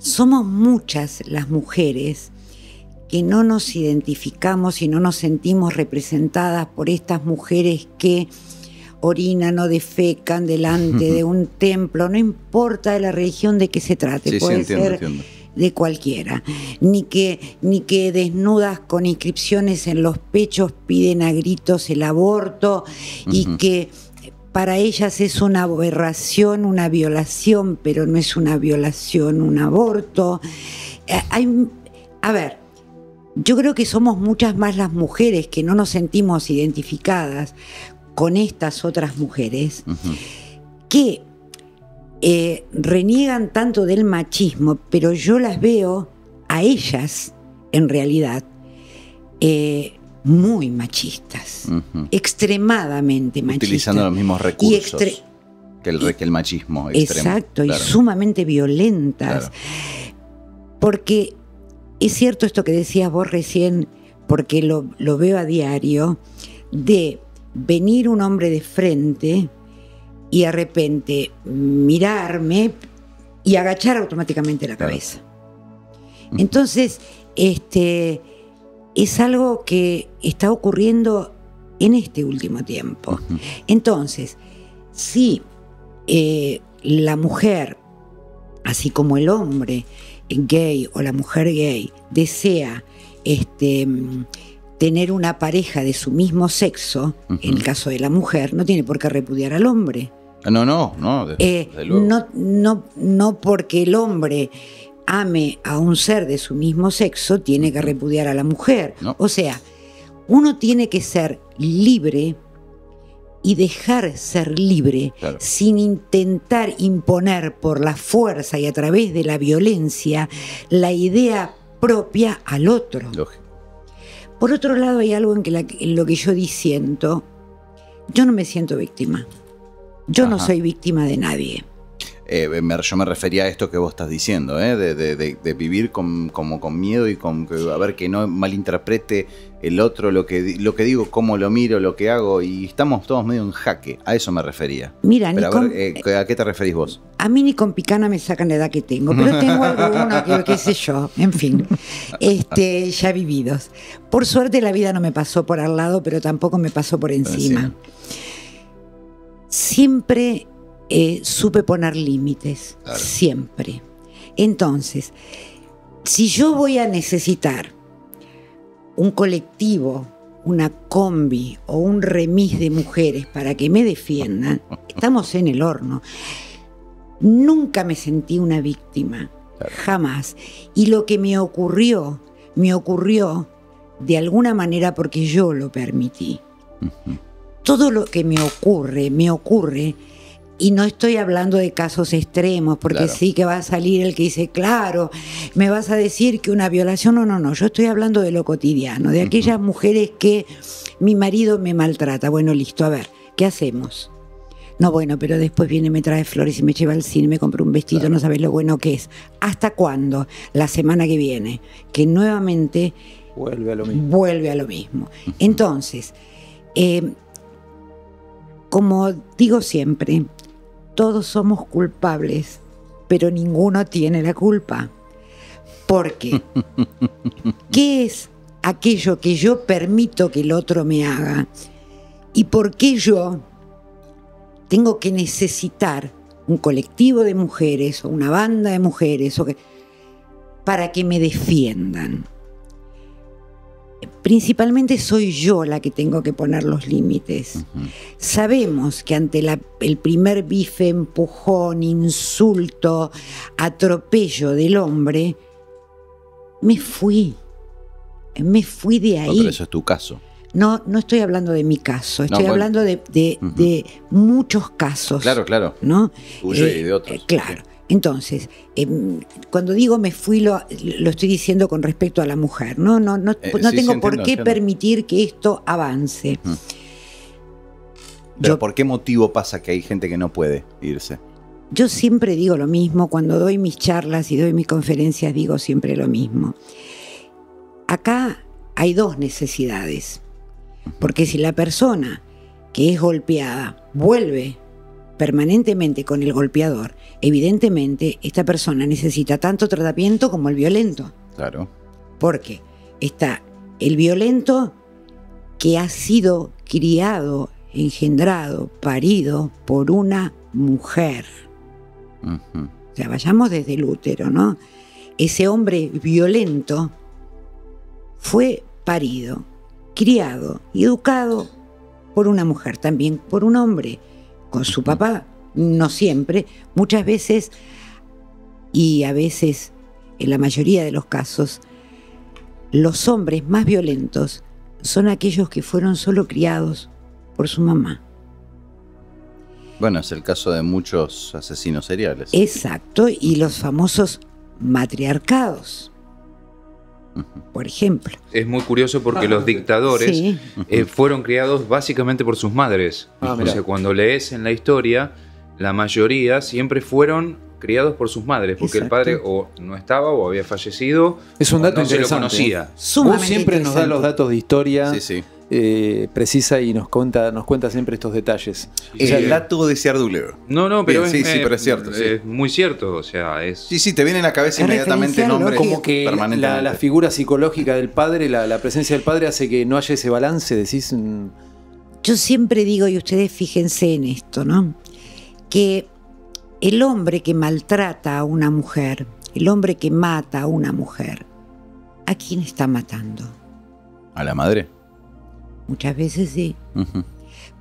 Somos muchas las mujeres que no nos identificamos y no nos sentimos representadas por estas mujeres que orinan o defecan delante de un templo, no importa de la religión de que se trate, sí, puede ser de cualquiera, ni que desnudas con inscripciones en los pechos piden a gritos el aborto, uh-huh, y que para ellas es una aberración, una violación, pero no es una violación, un aborto. A ver, yo creo que somos muchas más las mujeres que no nos sentimos identificadas con estas otras mujeres, uh-huh, que reniegan tanto del machismo, pero yo las veo a ellas, en realidad, muy machistas, uh-huh, extremadamente machistas. Utilizando los mismos recursos que el machismo extremo. Exacto, claro. Y sumamente violentas. Claro. Porque es cierto esto que decías vos recién, porque lo veo a diario, de venir un hombre de frente y de repente mirarme y agachar automáticamente la cabeza. Claro. Entonces, es algo que está ocurriendo en este último tiempo. Uh-huh. Entonces, si la mujer, así como el hombre gay o la mujer gay, desea tener una pareja de su mismo sexo, uh-huh, en el caso de la mujer, no tiene por qué repudiar al hombre. No, desde luego. No porque el hombre ame a un ser de su mismo sexo, tiene que repudiar a la mujer. No. O sea, uno tiene que ser libre y dejar ser libre, claro, sin intentar imponer por la fuerza y a través de la violencia la idea propia al otro. Lógico. Por otro lado, hay algo en lo que yo disiento. Yo no me siento víctima. Yo, ajá, no soy víctima de nadie. Yo me refería a esto que vos estás diciendo, de vivir con miedo y a ver, que no malinterprete el otro lo que digo, cómo lo miro, lo que hago, y estamos todos medio en jaque. A eso me refería. Mira, pero ¿a qué te referís vos? A mí ni con picana me sacan la edad que tengo, pero tengo alguno que qué sé yo, en fin, ya vividos. Por suerte la vida no me pasó por al lado, pero tampoco me pasó por encima. Siempre supe poner límites, claro, siempre. Entonces, si yo voy a necesitar un colectivo, una combi o un remis de mujeres para que me defiendan, estamos en el horno. Nunca me sentí una víctima, claro, jamás. Y lo que me ocurrió de alguna manera porque yo lo permití. Uh-huh. Todo lo que me ocurre Y no estoy hablando de casos extremos, porque claro, sí que va a salir el que dice, claro, me vas a decir que una violación, no, no, no, yo estoy hablando de lo cotidiano, de aquellas mujeres que mi marido me maltrata. Bueno, listo, a ver, ¿qué hacemos? No, bueno, pero después viene, me trae flores y me lleva al cine, me compra un vestido, claro, no sabes lo bueno que es. ¿Hasta cuándo? La semana que viene, que nuevamente vuelve a lo mismo. Entonces, como digo siempre, todos somos culpables, pero ninguno tiene la culpa. Porque, ¿qué es aquello que yo permito que el otro me haga? ¿Y por qué yo tengo que necesitar un colectivo de mujeres o una banda de mujeres o que, para que me defiendan? Principalmente soy yo la que tengo que poner los límites. Sabemos que ante el primer bife, empujón, insulto, atropello del hombre, me fui de ahí. No, pero eso es tu caso. No, no estoy hablando de mi caso, estoy hablando de muchos casos. Claro, claro. ¿No? Tuyo y de otros. Claro. Sí. Entonces, cuando digo me fui, lo estoy diciendo con respecto a la mujer. No, sí, tengo por qué permitir que esto avance. Pero ¿por qué motivo pasa que hay gente que no puede irse? Yo siempre digo lo mismo, cuando doy mis charlas y doy mis conferencias digo siempre lo mismo. Acá hay dos necesidades, porque si la persona que es golpeada vuelve permanentemente con el golpeador, evidentemente esta persona necesita tanto tratamiento como el violento. Claro. Porque está el violento que ha sido criado, engendrado, parido por una mujer. O sea, vayamos desde el útero, ¿no? Ese hombre violento fue parido, criado, educado por una mujer, también por un hombre, con su papá, no siempre, muchas veces, y a veces, en la mayoría de los casos, los hombres más violentos son aquellos que fueron solo criados por su mamá. Bueno, es el caso de muchos asesinos seriales. Exacto, y los famosos matriarcados, por ejemplo. Es muy curioso porque los dictadores fueron criados básicamente por sus madres. O sea, cuando lees en la historia, la mayoría siempre fueron criados por sus madres, porque el padre o no estaba o había fallecido. Es un dato interesante. No se lo conocía. Sumamente interesante. Nos da los datos de historia. Sí, sí. Precisa y nos cuenta siempre estos detalles. Es el dato de Ciardullo. No, no, pero bien, pero es cierto. Es muy cierto, o sea, es... Sí, sí, te viene a la cabeza inmediatamente el nombre. Como que la figura psicológica del padre, la presencia del padre hace que no haya ese balance, decís... Yo siempre digo, y ustedes fíjense en esto, ¿no? Que el hombre que maltrata a una mujer, el hombre que mata a una mujer, ¿a quién está matando? ¿A la madre? Muchas veces sí.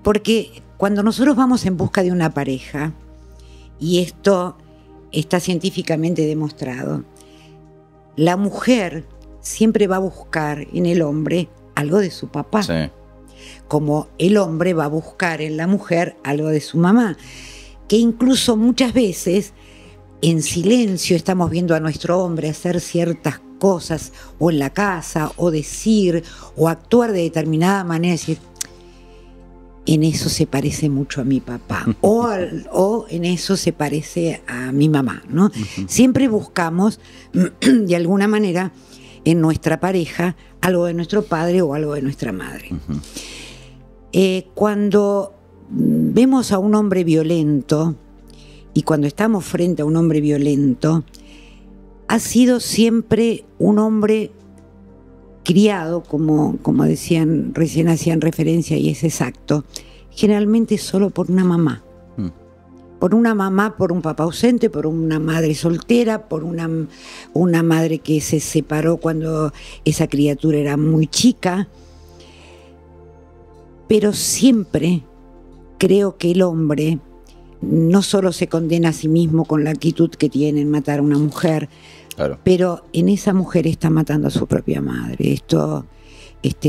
Porque cuando nosotros vamos en busca de una pareja, y esto está científicamente demostrado, la mujer siempre va a buscar en el hombre algo de su papá. Sí. Como el hombre va a buscar en la mujer algo de su mamá. Que incluso muchas veces en silencio estamos viendo a nuestro hombre hacer ciertas cosas, o en la casa, o decir, o actuar de determinada manera, decir, en eso se parece mucho a mi papá, o en eso se parece a mi mamá, ¿no? Siempre buscamos, de alguna manera, en nuestra pareja, algo de nuestro padre o algo de nuestra madre. Cuando vemos a un hombre violento, y cuando estamos frente a un hombre violento, ha sido siempre un hombre criado, como decían, recién hacían referencia, y es exacto, generalmente solo por una mamá. Por una mamá, por un papá ausente, por una madre soltera, por una madre que se separó cuando esa criatura era muy chica. Pero siempre creo que el hombre no solo se condena a sí mismo con la actitud que tiene en matar a una mujer, pero en esa mujer está matando a su propia madre. Esto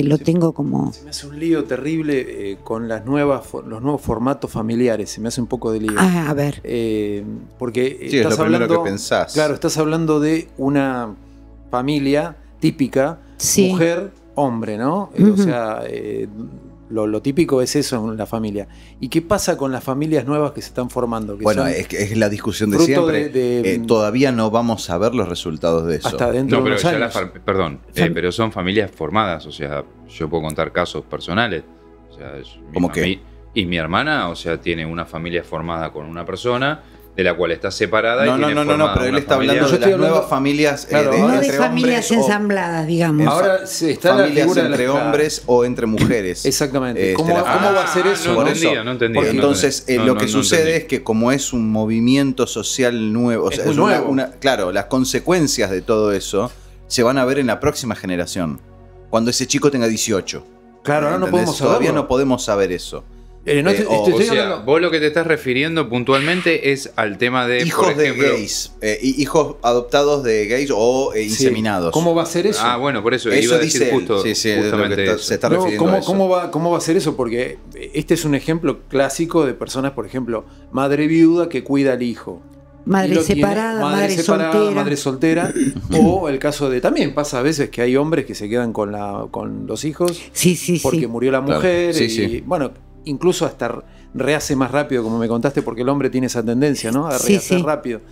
lo tengo como... Se me hace un lío terrible con los nuevos formatos familiares, se me hace un poco de lío. Ah, a ver. Porque sí, estás hablando, que pensás. Claro, estás hablando de una familia típica, sí. Mujer, hombre, ¿no? O sea, lo típico es eso en la familia. ¿Y qué pasa con las familias nuevas que se están formando? Que bueno, es la discusión de siempre. Todavía no vamos a ver los resultados de eso. Hasta dentro de unos años. Perdón, pero son familias formadas. O sea, yo puedo contar casos personales. O sea, ¿cómo qué? Y mi hermana, o sea, tiene una familia formada con una persona... de la cual está separada. No, y no, pero él está hablando de las nuevas familias. Claro, no de familias ensambladas, digamos. Ahora se está familias la entre de hombres o entre mujeres. Exactamente. ¿Cómo va a ser eso? No entendía. Entonces, lo que sucede es que como es un movimiento social nuevo, o sea, es nuevo. Claro, las consecuencias de todo eso se van a ver en la próxima generación, cuando ese chico tenga 18. Claro, ahora no podemos saber. Todavía no podemos saber eso. Vos lo que te estás refiriendo puntualmente es al tema de hijos, por ejemplo, de gays, hijos adoptados de gays o inseminados. ¿Cómo va a ser eso? Ah, bueno, por eso iba a decir dice justo, justamente está, eso. Se está refiriendo a eso. ¿Cómo va a ser eso? Porque este es un ejemplo clásico de personas, por ejemplo, madre viuda que cuida al hijo. Madre separada, madre soltera. O el caso de... También pasa a veces que hay hombres que se quedan con los hijos porque murió la mujer. Claro. Bueno, incluso hasta rehace más rápido, como me contaste, porque el hombre tiene esa tendencia, ¿no? A rehacer rápido.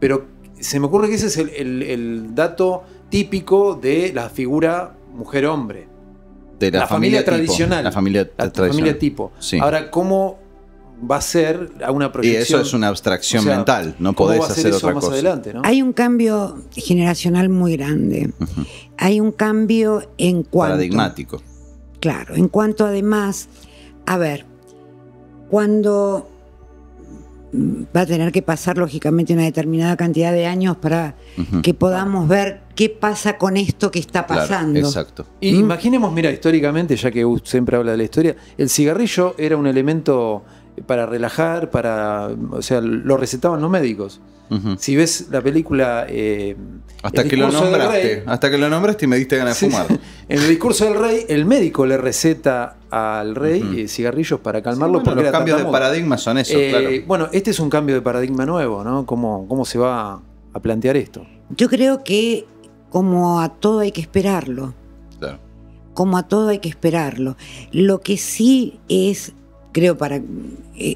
Pero se me ocurre que ese es el dato típico de la figura mujer-hombre. De la familia tradicional. La familia tipo. Sí. Ahora, ¿cómo va a ser una proyección? Y eso es una abstracción mental. No podés hacer otra cosa. Más adelante, ¿no? Hay un cambio generacional muy grande. Hay un cambio en cuanto... paradigmático. Claro. En cuanto, además... A ver, cuando va a tener que pasar lógicamente una determinada cantidad de años para que podamos ver qué pasa con esto que está pasando. Claro, exacto. Y imaginemos, mira, históricamente, ya que Gus siempre habla de la historia, el cigarrillo era un elemento para relajar, para, o sea, lo recetaban los médicos. Si ves la película... hasta que lo nombraste y me diste ganas de fumar. En el discurso del rey, el médico le receta al rey cigarrillos para calmarlo. Bueno, los cambios de paradigma son esos, claro. Bueno, este es un cambio de paradigma nuevo, ¿no? ¿Cómo se va a plantear esto? Yo creo que como a todo hay que esperarlo. Claro. Como a todo hay que esperarlo. Lo que sí es... Creo para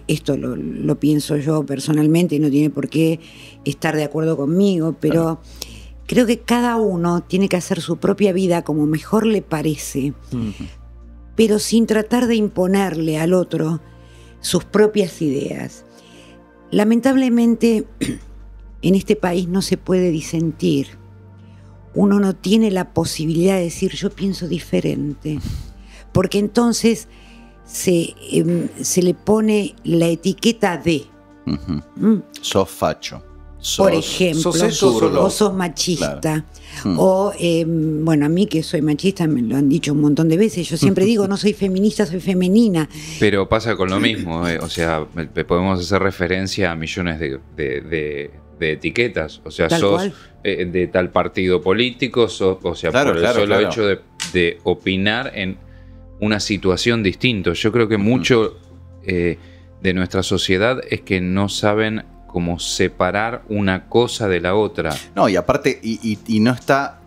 esto lo pienso yo personalmente y no tiene por qué estar de acuerdo conmigo, pero creo que cada uno tiene que hacer su propia vida como mejor le parece, pero sin tratar de imponerle al otro sus propias ideas. Lamentablemente, en este país no se puede disentir. Uno no tiene la posibilidad de decir yo pienso diferente, porque entonces... Se le pone la etiqueta de sos facho, por ejemplo, o sos machista, claro. O bueno, a mí que soy machista me lo han dicho un montón de veces, yo siempre digo no soy feminista, soy femenina, pero pasa con lo mismo, o sea, podemos hacer referencia a millones de etiquetas, o sea, sos de tal partido político, o sea, claro, por el solo hecho de opinar en una situación distinta. Yo creo que mucho de nuestra sociedad es que no saben cómo separar una cosa de la otra. No, y aparte, y no está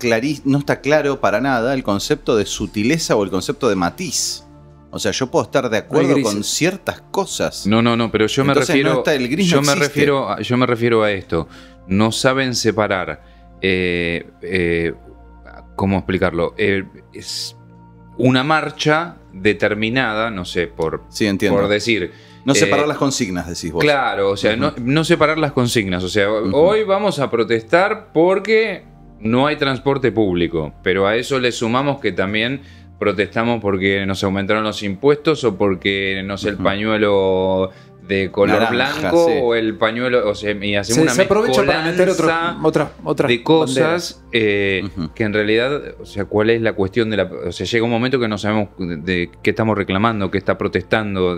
claro para nada el concepto de sutileza o el concepto de matiz. O sea, yo puedo estar de acuerdo con ciertas cosas. No, pero yo entonces me refiero... No está el gris, yo me refiero a esto. No saben separar... ¿cómo explicarlo? Una marcha determinada, no sé, por decir... No separar las consignas, decís vos. Claro, o sea, no separar las consignas. O sea, hoy vamos a protestar porque no hay transporte público, pero a eso le sumamos que también protestamos porque nos aumentaron los impuestos o porque, no sé, el pañuelo... de color blanco o el pañuelo, o sea, y hacemos una mezcolanza para meter otras de cosas que en realidad, o sea, cuál es la cuestión de la, o sea, llega un momento que no sabemos de qué estamos reclamando, qué está protestando,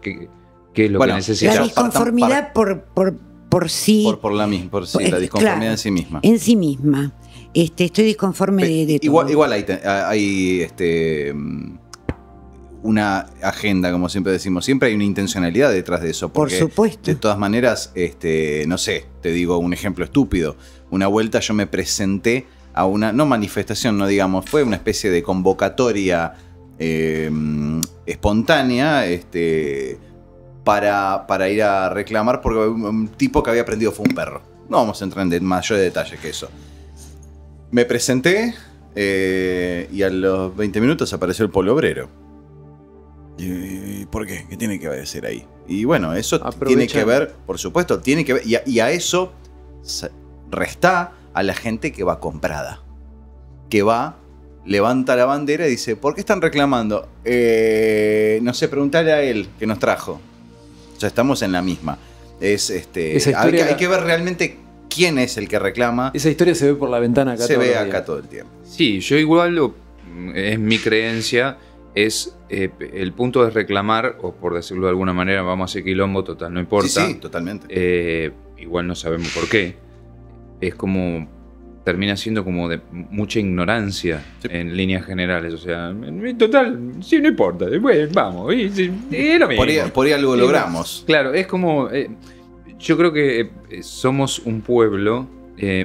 qué es lo que necesitamos. La disconformidad por sí, por la disconformidad en sí misma. Estoy disconforme de todo. Igual hay una agenda, como siempre decimos. Siempre hay una intencionalidad detrás de eso. Porque, por supuesto. De todas maneras, no sé, te digo un ejemplo estúpido. Una vuelta yo me presenté a una, no manifestación, no digamos, fue una especie de convocatoria espontánea para ir a reclamar porque un tipo que había prendido fue un perro. No vamos a entrar en mayor detalle que eso. Me presenté y a los 20 minutos apareció el Polo Obrero. ¿Y por qué? ¿Qué tiene que decir ahí? Y bueno, eso tiene que ver, por supuesto, tiene que ver. Y a eso resta a la gente que va comprada. Que va, levanta la bandera y dice, ¿por qué están reclamando? No sé, preguntale a él que nos trajo. O sea, estamos en la misma. Hay que ver realmente quién es el que reclama. Esa historia se ve por la ventana acá. Se ve acá todo el tiempo. Sí, yo igual, es mi creencia, es el punto de reclamar, o por decirlo de alguna manera, vamos a hacer quilombo, total, no importa. Sí, sí, totalmente. Igual no sabemos por qué. Es como, termina siendo como de mucha ignorancia, sí, en líneas generales. O sea, total, sí, no importa. Bueno, vamos, es lo mismo. Por ahí algo logramos. Claro, es como... yo creo que somos un pueblo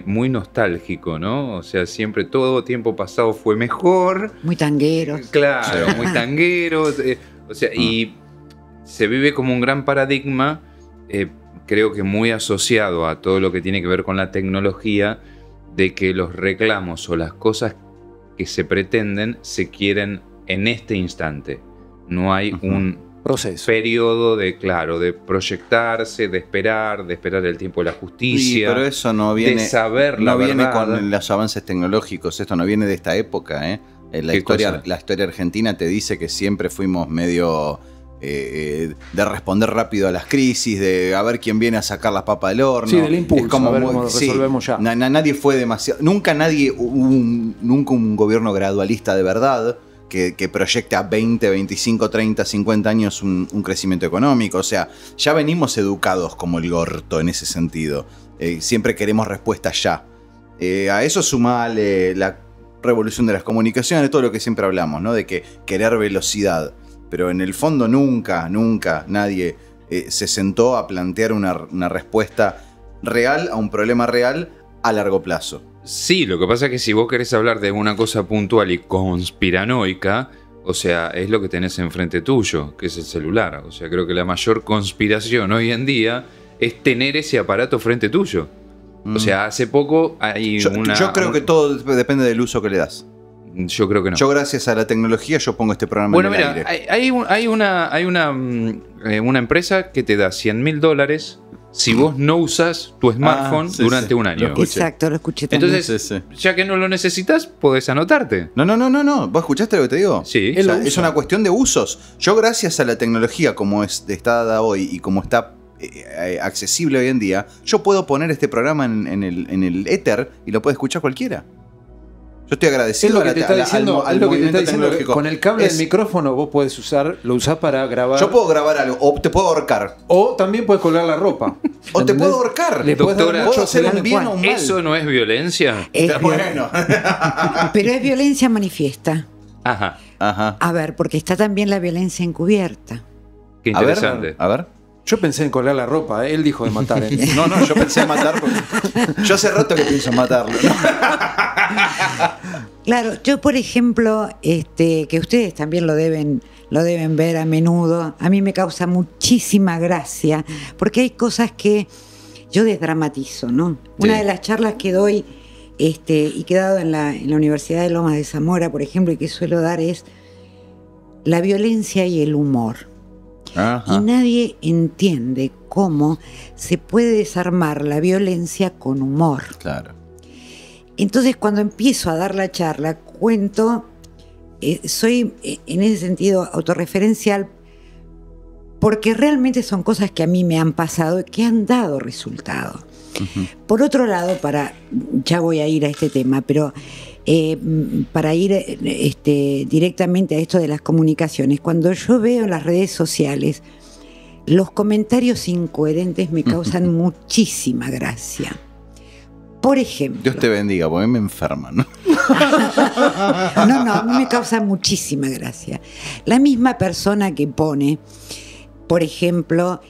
muy nostálgico, ¿no? O sea, siempre todo tiempo pasado fue mejor. Muy tanguero. Claro, muy tanguero. O sea, y se vive como un gran paradigma, creo que muy asociado a todo lo que tiene que ver con la tecnología, de que los reclamos o las cosas que se pretenden se quieren en este instante. No hay un... proceso. Periodo de, claro, de proyectarse, de esperar el tiempo de la justicia. Sí, pero eso no viene, de saber la verdad. No viene con los avances tecnológicos, esto no viene de esta época, ¿eh? La historia argentina te dice que siempre fuimos medio de responder rápido a las crisis, de a ver quién viene a sacar las papas del horno. Sí, del impulso, es como, a ver cómo resolvemos, sí, ya. Nadie fue demasiado... Nunca un gobierno gradualista de verdad... Que proyecta 20, 25, 30, 50 años un crecimiento económico. O sea, ya venimos educados como el gordo en ese sentido. Siempre queremos respuestas ya. A eso sumale la revolución de las comunicaciones, todo lo que siempre hablamos, ¿no? De que querer velocidad. Pero en el fondo nunca nadie se sentó a plantear una respuesta real a un problema real a largo plazo. Sí, lo que pasa es que si vos querés hablar de una cosa puntual y conspiranoica, o sea, es lo que tenés enfrente tuyo, que es el celular. O sea, creo que la mayor conspiración hoy en día es tener ese aparato frente tuyo. O sea, hace poco hay una... Yo creo que todo depende del uso que le das. Yo creo que no. Yo, gracias a la tecnología, yo pongo este programa en el aire. Bueno, mira, hay una empresa que te da $100.000... si vos no usas tu smartphone durante un año. Exacto, lo escuché también. Entonces, ya que no lo necesitas, podés anotarte. No. ¿Vos escuchaste lo que te digo? Sí. O sea, es una cuestión de usos. Yo, gracias a la tecnología como está dada hoy y como está accesible hoy en día, yo puedo poner este programa en el éter y lo puede escuchar cualquiera. Yo estoy agradecido al movimiento tecnológico. Con el cable del micrófono vos podés lo usás para grabar. Yo puedo grabar algo, o te puedo ahorcar. O también puedes colgar la ropa. O te puedo ahorcar. Doctora, ¿puedo hacer un bien o un mal? ¿Eso no es violencia? Bueno. Pero es violencia manifiesta. Ajá. A ver, porque está también la violencia encubierta. Qué interesante. A ver. Yo pensé en colgar la ropa, él dijo de matar. No, yo pensé en matar porque yo hace rato que pienso en matarlo. Claro, yo por ejemplo, que ustedes también lo deben ver a menudo, a mí me causa muchísima gracia, porque hay cosas que yo desdramatizo, ¿no? Sí. Una de las charlas que doy y que he dado en la Universidad de Lomas de Zamora, por ejemplo, y que suelo dar es la violencia y el humor. Ajá. Y nadie entiende cómo se puede desarmar la violencia con humor. Claro. Entonces, cuando empiezo a dar la charla, cuento, soy en ese sentido autorreferencial, porque realmente son cosas que a mí me han pasado y que han dado resultado. Uh-huh. Por otro lado, ya voy a ir a este tema, pero para ir directamente a esto de las comunicaciones, cuando yo veo en las redes sociales los comentarios incoherentes me causan muchísima gracia. Por ejemplo... Dios te bendiga, porque a mí me enferman, ¿no? No, a mí me causa muchísima gracia. La misma persona que pone, por ejemplo,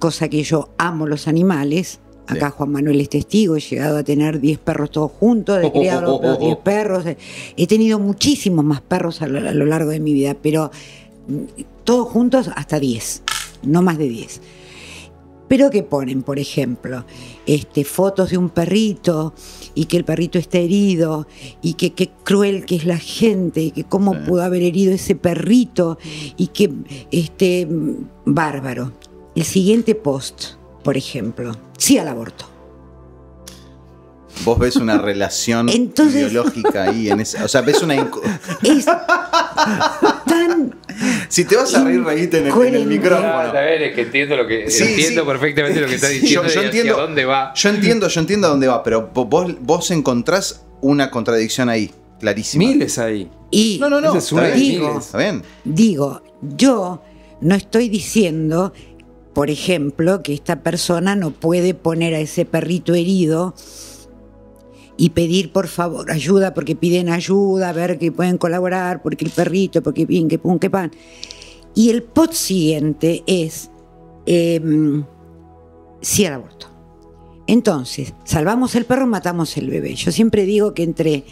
cosa que yo amo los animales... Acá Juan Manuel es testigo, he llegado a tener 10 perros todos juntos, he criado los 10 perros, he tenido muchísimos más perros a lo largo de mi vida, pero todos juntos hasta 10, no más de 10. Pero que ponen, por ejemplo, fotos de un perrito y que el perrito está herido y que qué cruel que es la gente y que cómo pudo haber herido ese perrito y que bárbaro. El siguiente post, por ejemplo, sí al aborto. Vos ves una relación ideológica ahí en esa, o sea, ves una es tan... Si te vas a reír, reíte en el micrófono. A ver, es que entiendo lo que entiendo perfectamente lo que estás diciendo. Yo entiendo dónde va. Yo entiendo dónde va, pero vos encontrás una contradicción ahí, clarísima. Miles ahí. Y no, digo, yo no estoy diciendo, por ejemplo, que esta persona no puede poner a ese perrito herido y pedir por favor ayuda, porque piden ayuda, a ver que pueden colaborar, porque el perrito, porque pin, que pum, que pan. Y el pot siguiente es sí al aborto. Entonces, salvamos el perro, matamos el bebé. Yo siempre digo que entre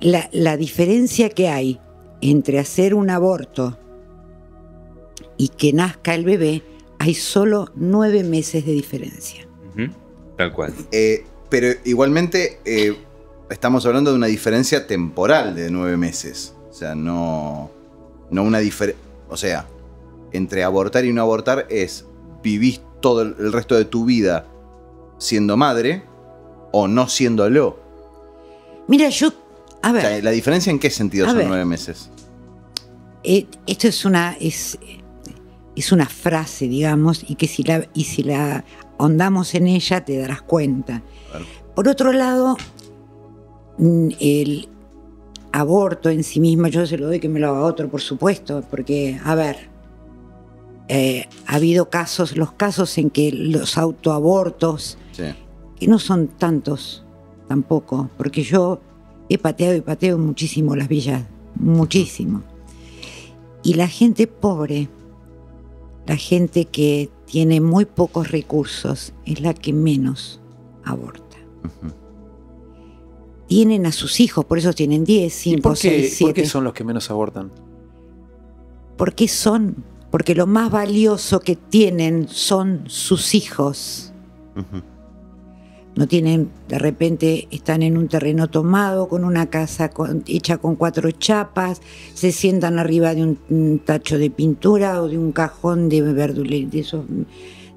la diferencia que hay entre hacer un aborto y que nazca el bebé, hay solo 9 meses de diferencia. Tal cual. Pero igualmente estamos hablando de una diferencia temporal de 9 meses. O sea, no una diferencia. O sea, entre abortar y no abortar es vivís todo el resto de tu vida siendo madre o no siéndolo. Mira, yo... A ver. O sea, ¿la diferencia en qué sentido son 9 meses? Esto es una... Es una frase, digamos, y que si la ahondamos en ella te darás cuenta. Claro. Por otro lado, el aborto en sí mismo, yo se lo doy que me lo haga otro, por supuesto, porque, a ver, ha habido los casos en que los autoabortos, que no son tantos tampoco, porque yo he pateado y pateo muchísimo las villas, muchísimo. Y la gente pobre... La gente que tiene muy pocos recursos es la que menos aborta. Tienen a sus hijos, por eso tienen 10, 5, 6, 7. ¿Por qué son los que menos abortan? Porque lo más valioso que tienen son sus hijos. No tienen, de repente están en un terreno tomado, con una casa hecha con 4 chapas, se sientan arriba de un tacho de pintura o de un cajón de verdulería, de esos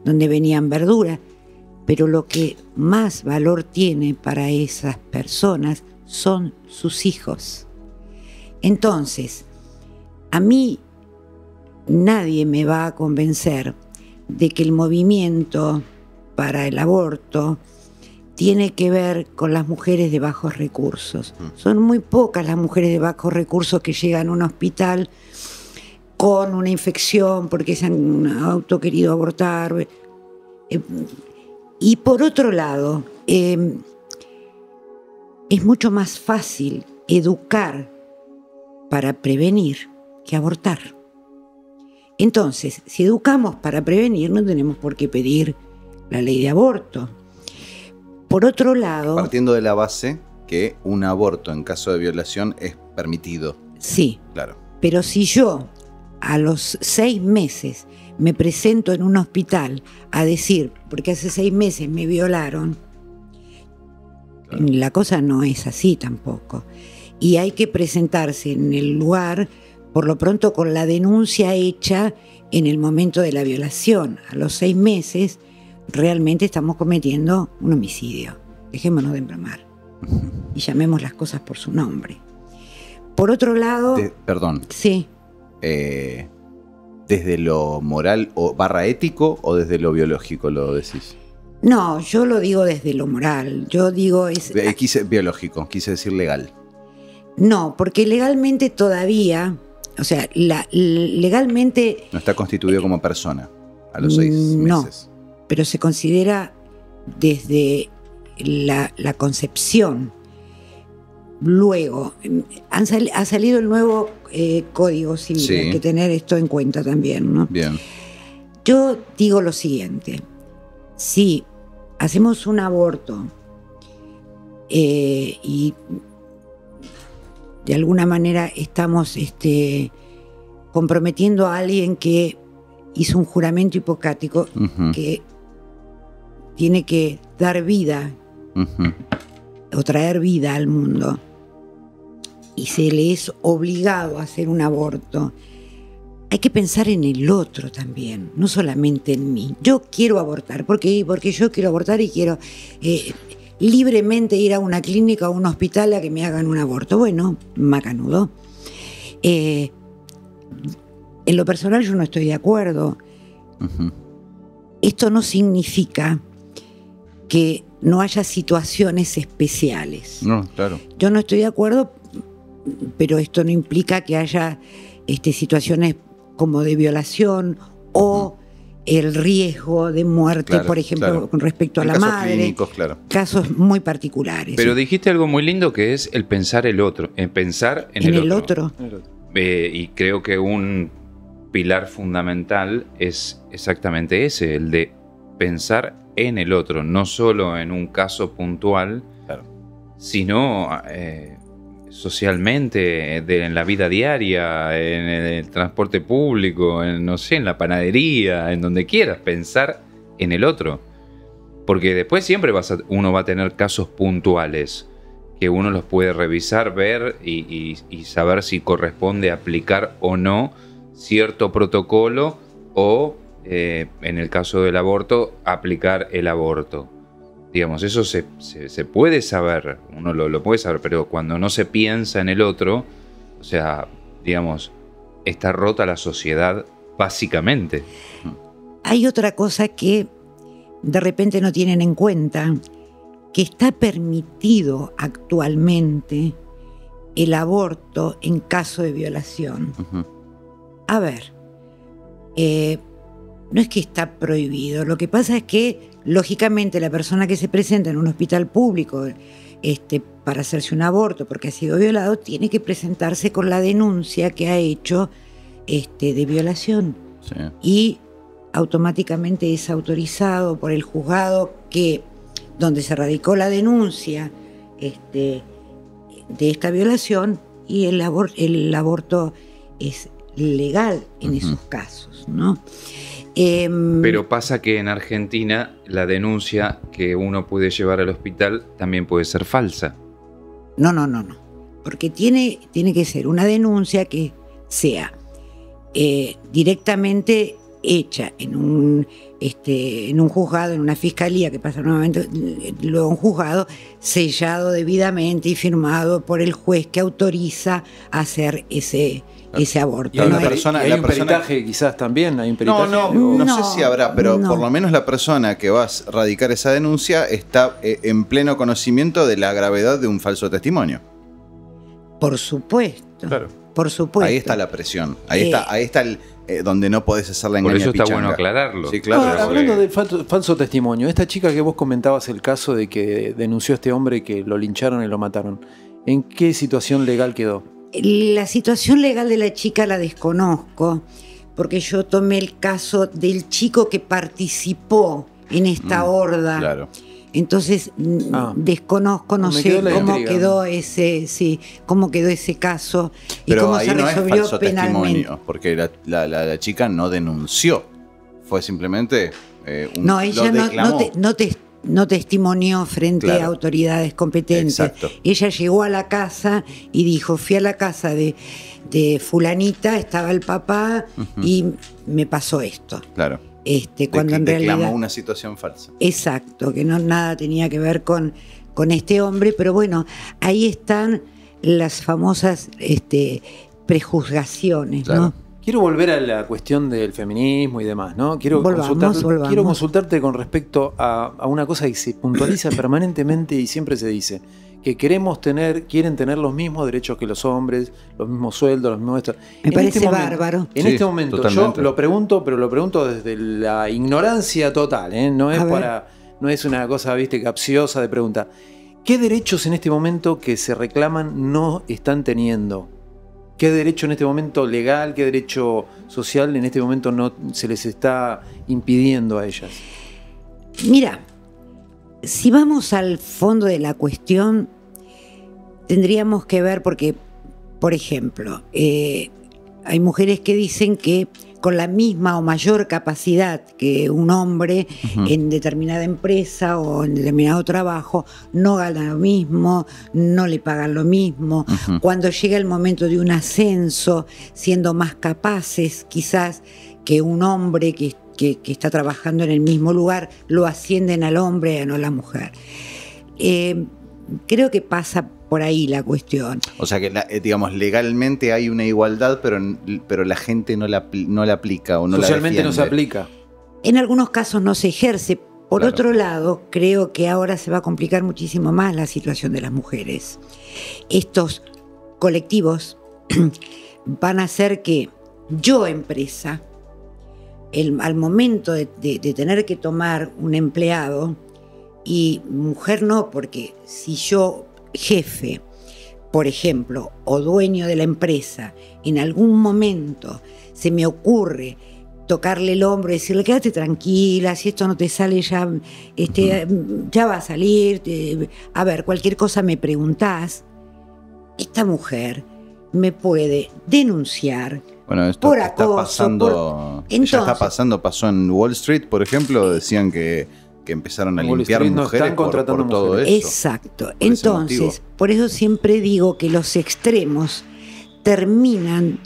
donde venían verduras. Pero lo que más valor tiene para esas personas son sus hijos. Entonces, a mí nadie me va a convencer de que el movimiento para el aborto tiene que ver con las mujeres de bajos recursos. Son muy pocas las mujeres de bajos recursos que llegan a un hospital con una infección porque se han autoquerido abortar. Y por otro lado, es mucho más fácil educar para prevenir que abortar. Entonces, si educamos para prevenir, no tenemos por qué pedir la ley de aborto. Por otro lado... Partiendo de la base que un aborto en caso de violación es permitido. Sí, claro. Pero si yo a los 6 meses me presento en un hospital a decir, porque hace 6 meses me violaron, claro, la cosa no es así tampoco. Y hay que presentarse en el lugar, por lo pronto, con la denuncia hecha en el momento de la violación. A los 6 meses... realmente estamos cometiendo un homicidio. Dejémonos de embromar y llamemos las cosas por su nombre. Por otro lado... Perdón. Sí. ¿Desde lo moral o barra ético o desde lo biológico lo decís? No, yo lo digo desde lo moral. Yo digo... Biológico, quise decir legal. No, porque legalmente todavía... O sea, legalmente... No está constituido como persona a los 6 meses. No. Pero se considera desde la concepción. Luego, ha salido el nuevo Código Civil, sí. Hay que tener esto en cuenta también, ¿no? Bien. Yo digo lo siguiente, si hacemos un aborto y de alguna manera estamos comprometiendo a alguien que hizo un juramento hipocrático, uh-huh, que tiene que dar vida, uh-huh, o traer vida al mundo, y se le es obligado a hacer un aborto, hay que pensar en el otro también, no solamente en mí. Yo quiero abortar, porque yo quiero abortar y quiero libremente ir a una clínica o un hospital a que me hagan un aborto. Bueno, macanudo. En lo personal yo no estoy de acuerdo. Uh-huh. Esto no significa que no haya situaciones especiales. No, claro. Yo no estoy de acuerdo, pero esto no implica que haya situaciones como de violación o el riesgo de muerte, claro, por ejemplo, claro, con respecto a la madre. Casos clínicos, claro. Casos muy particulares. Pero dijiste algo muy lindo que es el pensar el otro, el pensar en el otro. En el otro. Y creo que un pilar fundamental es exactamente ese, el de pensar en el otro, no solo en un caso puntual, claro, sino socialmente, en la vida diaria, en el transporte público, en, no sé, en la panadería, en donde quieras, pensar en el otro. Porque después siempre uno va a tener casos puntuales que uno los puede revisar, ver y saber si corresponde aplicar o no cierto protocolo o... en el caso del aborto, aplicar el aborto. Digamos, eso se puede saber, uno lo puede saber, pero cuando no se piensa en el otro, o sea, digamos, está rota la sociedad básicamente. Hay otra cosa que de repente no tienen en cuenta, que está permitido actualmente el aborto en caso de violación. Uh-huh. A ver, no es que está prohibido, lo que pasa es que, lógicamente, la persona que se presenta en un hospital público para hacerse un aborto porque ha sido violado, tiene que presentarse con la denuncia que ha hecho de violación. Sí. Y automáticamente es autorizado por el juzgado que, donde se radicó la denuncia de esta violación, y el aborto es legal en, uh-huh, esos casos, ¿no? Pero pasa que en Argentina la denuncia que uno puede llevar al hospital también puede ser falsa. No. Porque tiene que ser una denuncia que sea directamente hecha en un juzgado, en una fiscalía, que pasa nuevamente luego un juzgado, sellado debidamente y firmado por el juez que autoriza hacer ese aborto. Y hay, ¿no?, hay un peritaje, quizás también hay un peritaje. No sé si habrá, pero por lo menos la persona que va a radicar esa denuncia está en pleno conocimiento de la gravedad de un falso testimonio. Por supuesto. Claro. Por supuesto. Ahí está la presión. Ahí está el donde no podés hacer la engaña. Por eso está pichanga. Bueno aclararlo. Sí, claro. Ahora, hablando del falso testimonio, esta chica que vos comentabas el caso de que denunció a este hombre que lo lincharon y lo mataron, ¿en qué situación legal quedó? La situación legal de la chica la desconozco, porque yo tomé el caso del chico que participó en esta horda. Claro. Entonces desconozco, no sé cómo quedó ese, sí, cómo quedó ese caso y pero cómo ahí se resolvió, no es falso testimonio, porque la chica no denunció, fue simplemente ella no testimonió frente, claro, a autoridades competentes. Exacto. Ella llegó a la casa y dijo, fui a la casa de fulanita, estaba el papá, uh-huh, y me pasó esto. Claro. Cuando en realidad reclamó una situación falsa. Exacto, que nada tenía que ver con este hombre, pero bueno, ahí están las famosas prejuzgaciones, claro, ¿no? Quiero volver a la cuestión del feminismo y demás, ¿no? Quiero consultarte con respecto a una cosa que se puntualiza permanentemente y siempre se dice, que quieren tener los mismos derechos que los hombres, los mismos sueldos, los mismos... Me parece bárbaro. En este momento, yo lo pregunto, pero lo pregunto desde la ignorancia total, ¿eh? No es para... no es una cosa, viste, capciosa de pregunta. ¿Qué derechos en este momento que se reclaman no están teniendo? ¿Qué derecho en este momento legal, qué derecho social en este momento no se les está impidiendo a ellas? Mira, si vamos al fondo de la cuestión, tendríamos que ver porque, por ejemplo, hay mujeres que dicen que con la misma o mayor capacidad que un hombre en determinada empresa o en determinado trabajo, no gana lo mismo, no le pagan lo mismo. Cuando llega el momento de un ascenso, siendo más capaces quizás que un hombre que está trabajando en el mismo lugar, lo ascienden al hombre y no a la mujer. Creo que pasa por ahí la cuestión. O sea que, digamos, legalmente hay una igualdad, pero la gente no la aplica o no la defiende. Socialmente no se aplica. En algunos casos no se ejerce. Por otro lado, creo que ahora se va a complicar muchísimo más la situación de las mujeres. Estos colectivos van a hacer que yo, empresa, al momento de tener que tomar un empleado, y mujer no, porque si yo, jefe, por ejemplo, o dueño de la empresa, en algún momento se me ocurre tocarle el hombro y decirle, quédate tranquila, si esto no te sale ya, ya va a salir, a ver, cualquier cosa me preguntás, esta mujer me puede denunciar. Bueno, esto por acoso, está pasando, entonces, ya está pasando, pasó en Wall Street, por ejemplo, decían que empezaron a limpiar mujeres por todo eso. Exacto. Entonces, por eso siempre digo que los extremos terminan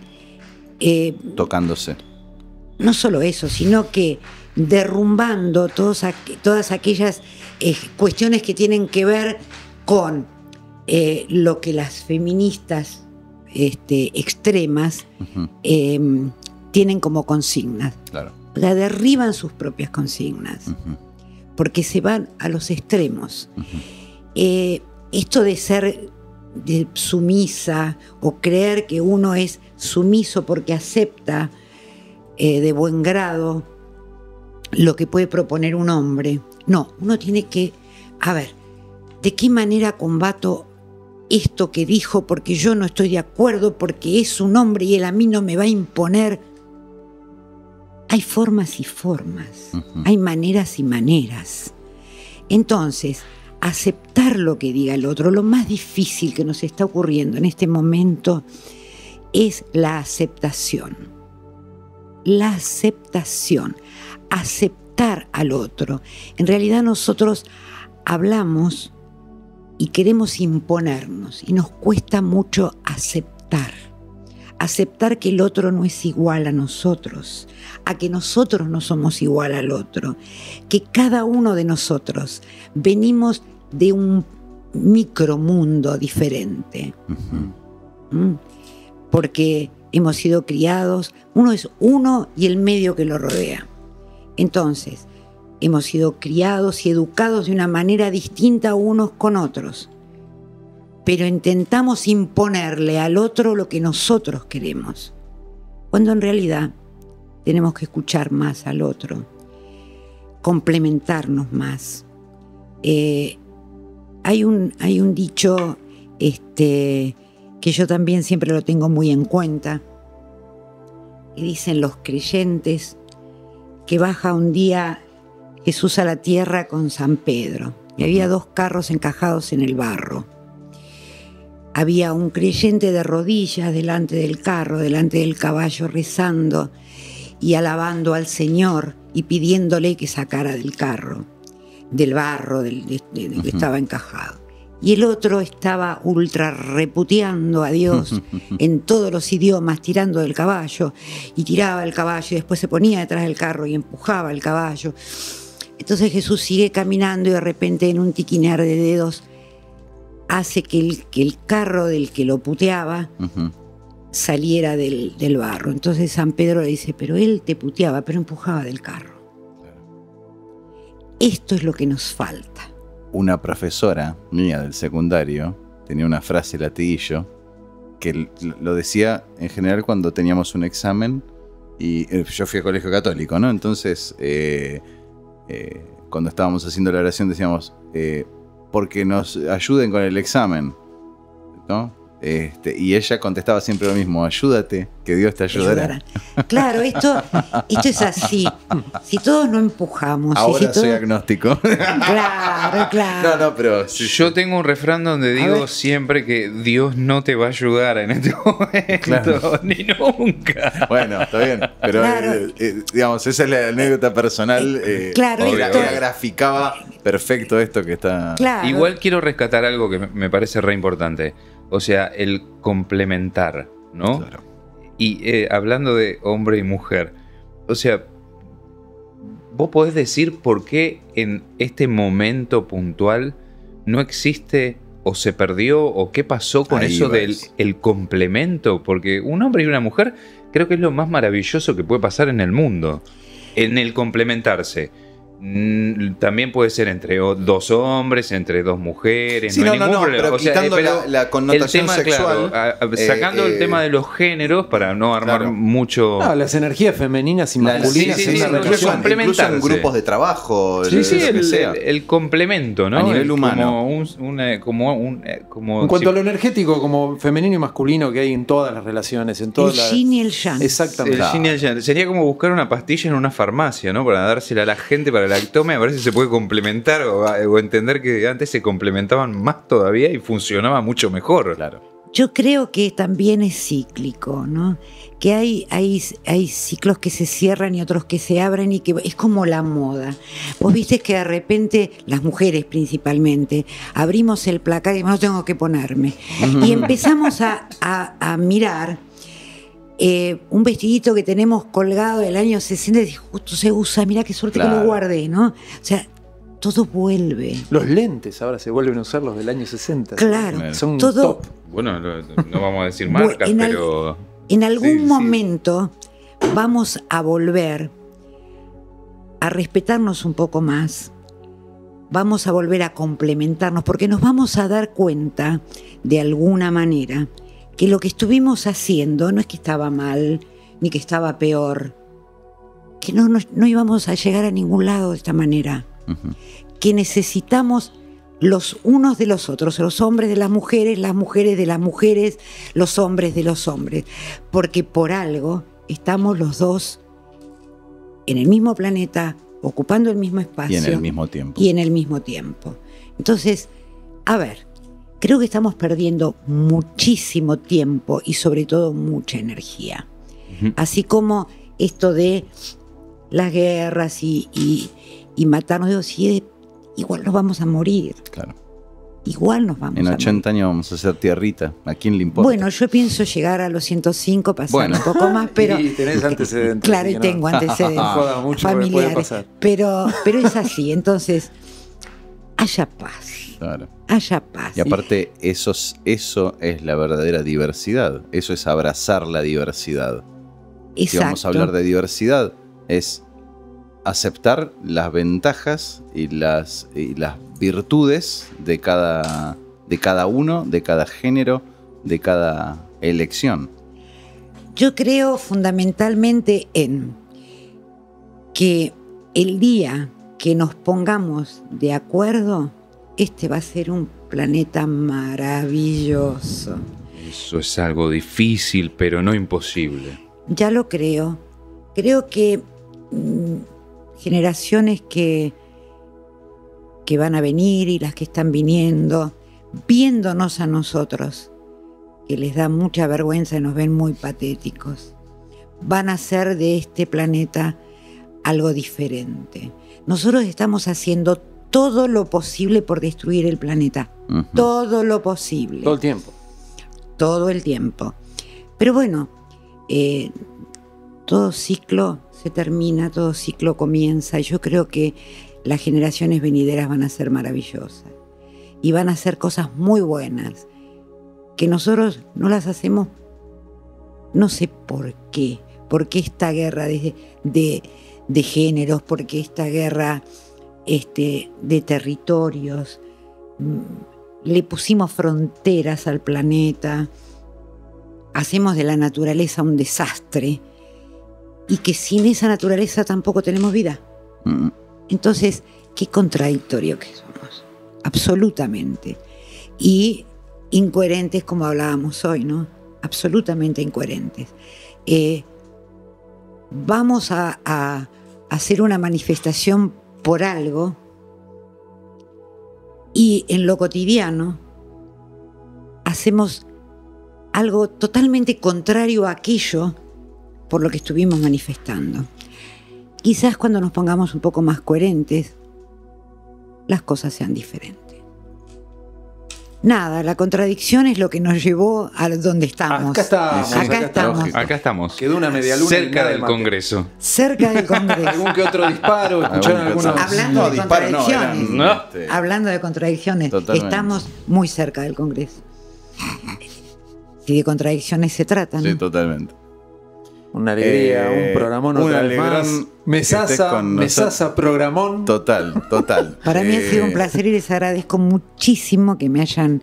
tocándose. No solo eso, sino que derrumbando todas aquellas cuestiones que tienen que ver con lo que las feministas extremas tienen como consignas. Claro. O sea, derriban sus propias consignas. Porque se van a los extremos. Esto de ser sumisa o creer que uno es sumiso porque acepta de buen grado lo que puede proponer un hombre. No, uno tiene que, a ver, ¿de qué manera combato esto que dijo? Porque yo no estoy de acuerdo, porque es un hombre y él a mí no me va a imponer. Hay formas y formas, hay maneras y maneras. Entonces, aceptar lo que diga el otro, lo más difícil que nos está ocurriendo en este momento es la aceptación. La aceptación, aceptar al otro. En realidad nosotros hablamos y queremos imponernos y nos cuesta mucho aceptar. Aceptar que el otro no es igual a nosotros, a que nosotros no somos igual al otro, que cada uno de nosotros venimos de un micromundo diferente. Porque hemos sido criados, uno es uno y el medio que lo rodea. Entonces, hemos sido criados y educados de una manera distinta unos con otros. Pero intentamos imponerle al otro lo que nosotros queremos, cuando en realidad tenemos que escuchar más al otro, complementarnos más. Hay un dicho que yo también siempre lo tengo muy en cuenta, que dicen los creyentes que baja un día Jesús a la tierra con San Pedro, y había dos carros encajados en el barro. Había un creyente de rodillas delante del carro, delante del caballo, rezando y alabando al Señor y pidiéndole que sacara del carro, del barro del que estaba encajado. Y el otro estaba ultra reputeando a Dios en todos los idiomas, tirando del caballo, y tiraba el caballo y después se ponía detrás del carro y empujaba el caballo. Entonces Jesús sigue caminando y de repente en un tiquinear de dedos hace que el carro del que lo puteaba saliera del barro. Entonces San Pedro le dice, pero él te puteaba, pero empujaba del carro. Claro. Esto es lo que nos falta. Una profesora mía del secundario tenía una frase latillo que lo decía en general cuando teníamos un examen, y yo fui a colegio católico, ¿no? Entonces cuando estábamos haciendo la oración decíamos, porque nos ayuden con el examen, ¿no? Y ella contestaba siempre lo mismo, ayúdate, que Dios te ayudará. Claro, esto es así. Si todos no empujamos. Ahora si soy todos... agnóstico. Claro, claro. No, no, pero sí, yo tengo un refrán donde digo siempre que Dios no te va a ayudar en este momento, claro, ni nunca. Bueno, está bien, pero claro, digamos, esa es la anécdota personal. Claro, ella graficaba perfecto esto que está... Claro. Igual quiero rescatar algo que me parece re importante. O sea, el complementar, ¿no? Claro. Y hablando de hombre y mujer, o sea, vos podés decir por qué en este momento puntual no existe o se perdió o qué pasó con ahí eso del complemento, porque un hombre y una mujer creo que es lo más maravilloso que puede pasar en el mundo, en el complementarse. También puede ser entre dos hombres, entre dos mujeres, sí, no hay ningún problema. Pero o sea, quitando la connotación sexual, claro, sacando el tema de los géneros para no armar mucho. No, las energías femeninas y masculinas incluso en grupos de trabajo, el complemento, ¿no? A nivel humano. En cuanto a lo energético, como femenino y masculino que hay en todas las relaciones, en todas las... El yin y el yang. Exactamente. El yin y el yang. Sería como buscar una pastilla en una farmacia, ¿no? Para dársela a la gente para la lactomia, a ver si se puede complementar o entender que antes se complementaban más todavía y funcionaba mucho mejor. Claro. Yo creo que también es cíclico, ¿no? Que hay ciclos que se cierran y otros que se abren y que es como la moda. Vos viste que de repente, las mujeres principalmente, abrimos el placar y no tengo que ponerme. Y empezamos a mirar un vestidito que tenemos colgado del año 60 y justo se usa, mirá qué suerte, claro, que lo guardé, ¿no? O sea, todo vuelve. Los lentes ahora se vuelven a usar los del año 60. Claro, son todo, top. Bueno, no vamos a decir marcas, pero... En algún momento vamos a volver a respetarnos un poco más. Vamos a volver a complementarnos porque nos vamos a dar cuenta de alguna manera que lo que estuvimos haciendo no es que estaba mal, ni que estaba peor, que no íbamos a llegar a ningún lado de esta manera, que necesitamos los unos de los otros, los hombres de las mujeres de las mujeres, los hombres de los hombres, porque por algo estamos los dos en el mismo planeta, ocupando el mismo espacio. Y en el mismo tiempo. Y en el mismo tiempo. Entonces, a ver... Creo que estamos perdiendo muchísimo tiempo y sobre todo mucha energía. Así como esto de las guerras y matarnos, digo, sí, igual nos vamos a morir. Claro. Igual nos vamos a morir. En 80 años vamos a ser tierrita. ¿A quién le importa? Bueno, yo pienso llegar a los 105, pasar un poco más, pero... Y tenés antecedentes. Claro, y tengo antecedentes familiares. Pero es así, entonces... Haya paz. Claro. Haya paz. Y aparte, eso es la verdadera diversidad. Eso es abrazar la diversidad. Exacto. Si vamos a hablar de diversidad, es aceptar las ventajas y las virtudes de cada uno, de cada género, de cada elección. Yo creo fundamentalmente en que el día que nos pongamos de acuerdo, este va a ser un planeta maravilloso. Eso es algo difícil, pero no imposible. Ya lo creo. Creo que generaciones que van a venir y las que están viniendo, viéndonos a nosotros, que les da mucha vergüenza y nos ven muy patéticos, van a hacer de este planeta algo diferente. Nosotros estamos haciendo todo lo posible por destruir el planeta. Todo lo posible. Todo el tiempo. Todo el tiempo. Pero bueno, todo ciclo se termina, todo ciclo comienza. Y yo creo que las generaciones venideras van a ser maravillosas. Y van a hacer cosas muy buenas. Que nosotros no las hacemos, no sé por qué. ¿Por qué esta guerra de géneros, porque esta guerra de territorios, le pusimos fronteras al planeta, hacemos de la naturaleza un desastre y que sin esa naturaleza tampoco tenemos vida? Entonces Qué contradictorio que somos, absolutamente. Y incoherentes, como hablábamos hoy, ¿no? Absolutamente incoherentes. Vamos a hacer una manifestación por algo y en lo cotidiano hacemos algo totalmente contrario a aquello por lo que estuvimos manifestando. Quizás cuando nos pongamos un poco más coherentes, las cosas sean diferentes. Nada, la contradicción es lo que nos llevó a donde estamos. Acá estamos. Sí, acá estamos. Quedó una media luna cerca del Congreso. Cerca del Congreso. Algún que otro disparo, escucharon algunos. Hablando de contradicciones. Hablando de contradicciones, estamos muy cerca del Congreso. Si de contradicciones se tratan. Sí, totalmente. Una alegría, un programón, otra vez más. Mesaza, programón. Total. Para mí ha sido un placer y les agradezco muchísimo que me hayan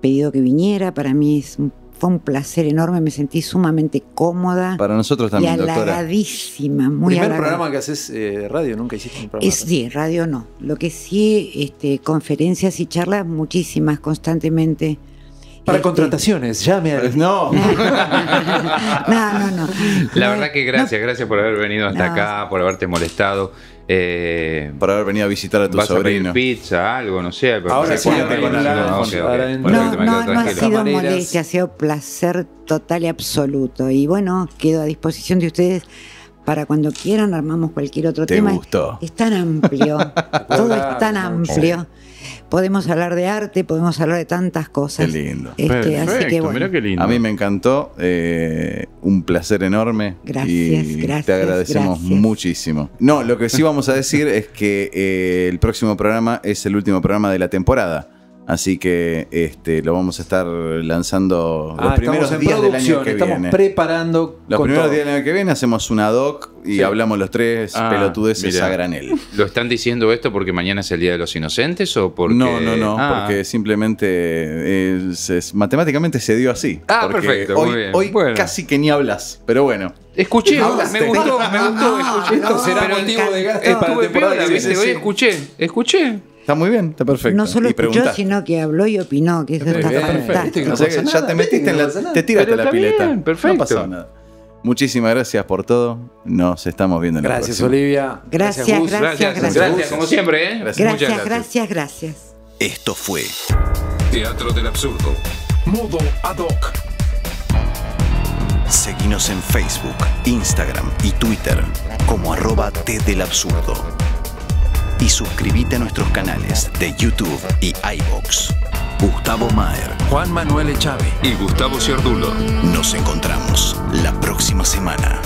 pedido que viniera. Para mí fue un placer enorme, me sentí sumamente cómoda. Para nosotros también, doctora. Y halagadísima, muy halagada. ¿Primer programa que haces radio? ¿Nunca hiciste un programa? Sí, radio no. Lo que sí, conferencias y charlas, muchísimas, constantemente. Para contrataciones, llame a... No. La verdad que gracias por haber venido hasta acá, por haberte molestado. Por haber venido a visitar a tu sobrino. ¿Vas a pedir pizza, algo? No sé. Ahora sí, no ha sido molestia, ha sido placer total y absoluto. Y bueno, quedo a disposición de ustedes para cuando quieran, armamos cualquier otro tema. ¿Te gustó? Es tan amplio, todo es tan amplio. Podemos hablar de arte, podemos hablar de tantas cosas. Qué lindo. Perfecto, así que bueno. Mirá qué lindo. A mí me encantó, un placer enorme. Gracias, te agradecemos muchísimo. No, lo que sí vamos a decir es que el próximo programa es el último programa de la temporada. Así que lo vamos a estar lanzando los primeros días del año que viene. Estamos preparando. Los primeros días del año que viene hacemos una doc y hablamos los tres pelotudeces a granel. ¿Lo están diciendo esto porque mañana es el Día de los Inocentes o porque...? No, porque simplemente matemáticamente se dio así. Perfecto, muy bien. Hoy casi que ni hablas, pero bueno. Escuché, me gustó, escuché. Esto será motivo de gasto para la temporada que viene. Hoy escuché. Está muy bien, está perfecto. No solo escuchó, sino que habló y opinó, que eso está fantástico. No sé, ya te metiste en la... Te tiraste la pileta. Bien, perfecto. No pasó nada. Muchísimas gracias por todo. Nos estamos viendo en la próxima. Gracias, Olivia. Gracias, como siempre. Gracias. Esto fue Teatro del Absurdo. Modo ad hoc. Seguinos en Facebook, Instagram y Twitter como @TDelAbsurdo. Y suscríbete a nuestros canales de YouTube y iVoox. Gustavo Maher, Juan Manuel Echave y Gustavo Ciardullo. Nos encontramos la próxima semana.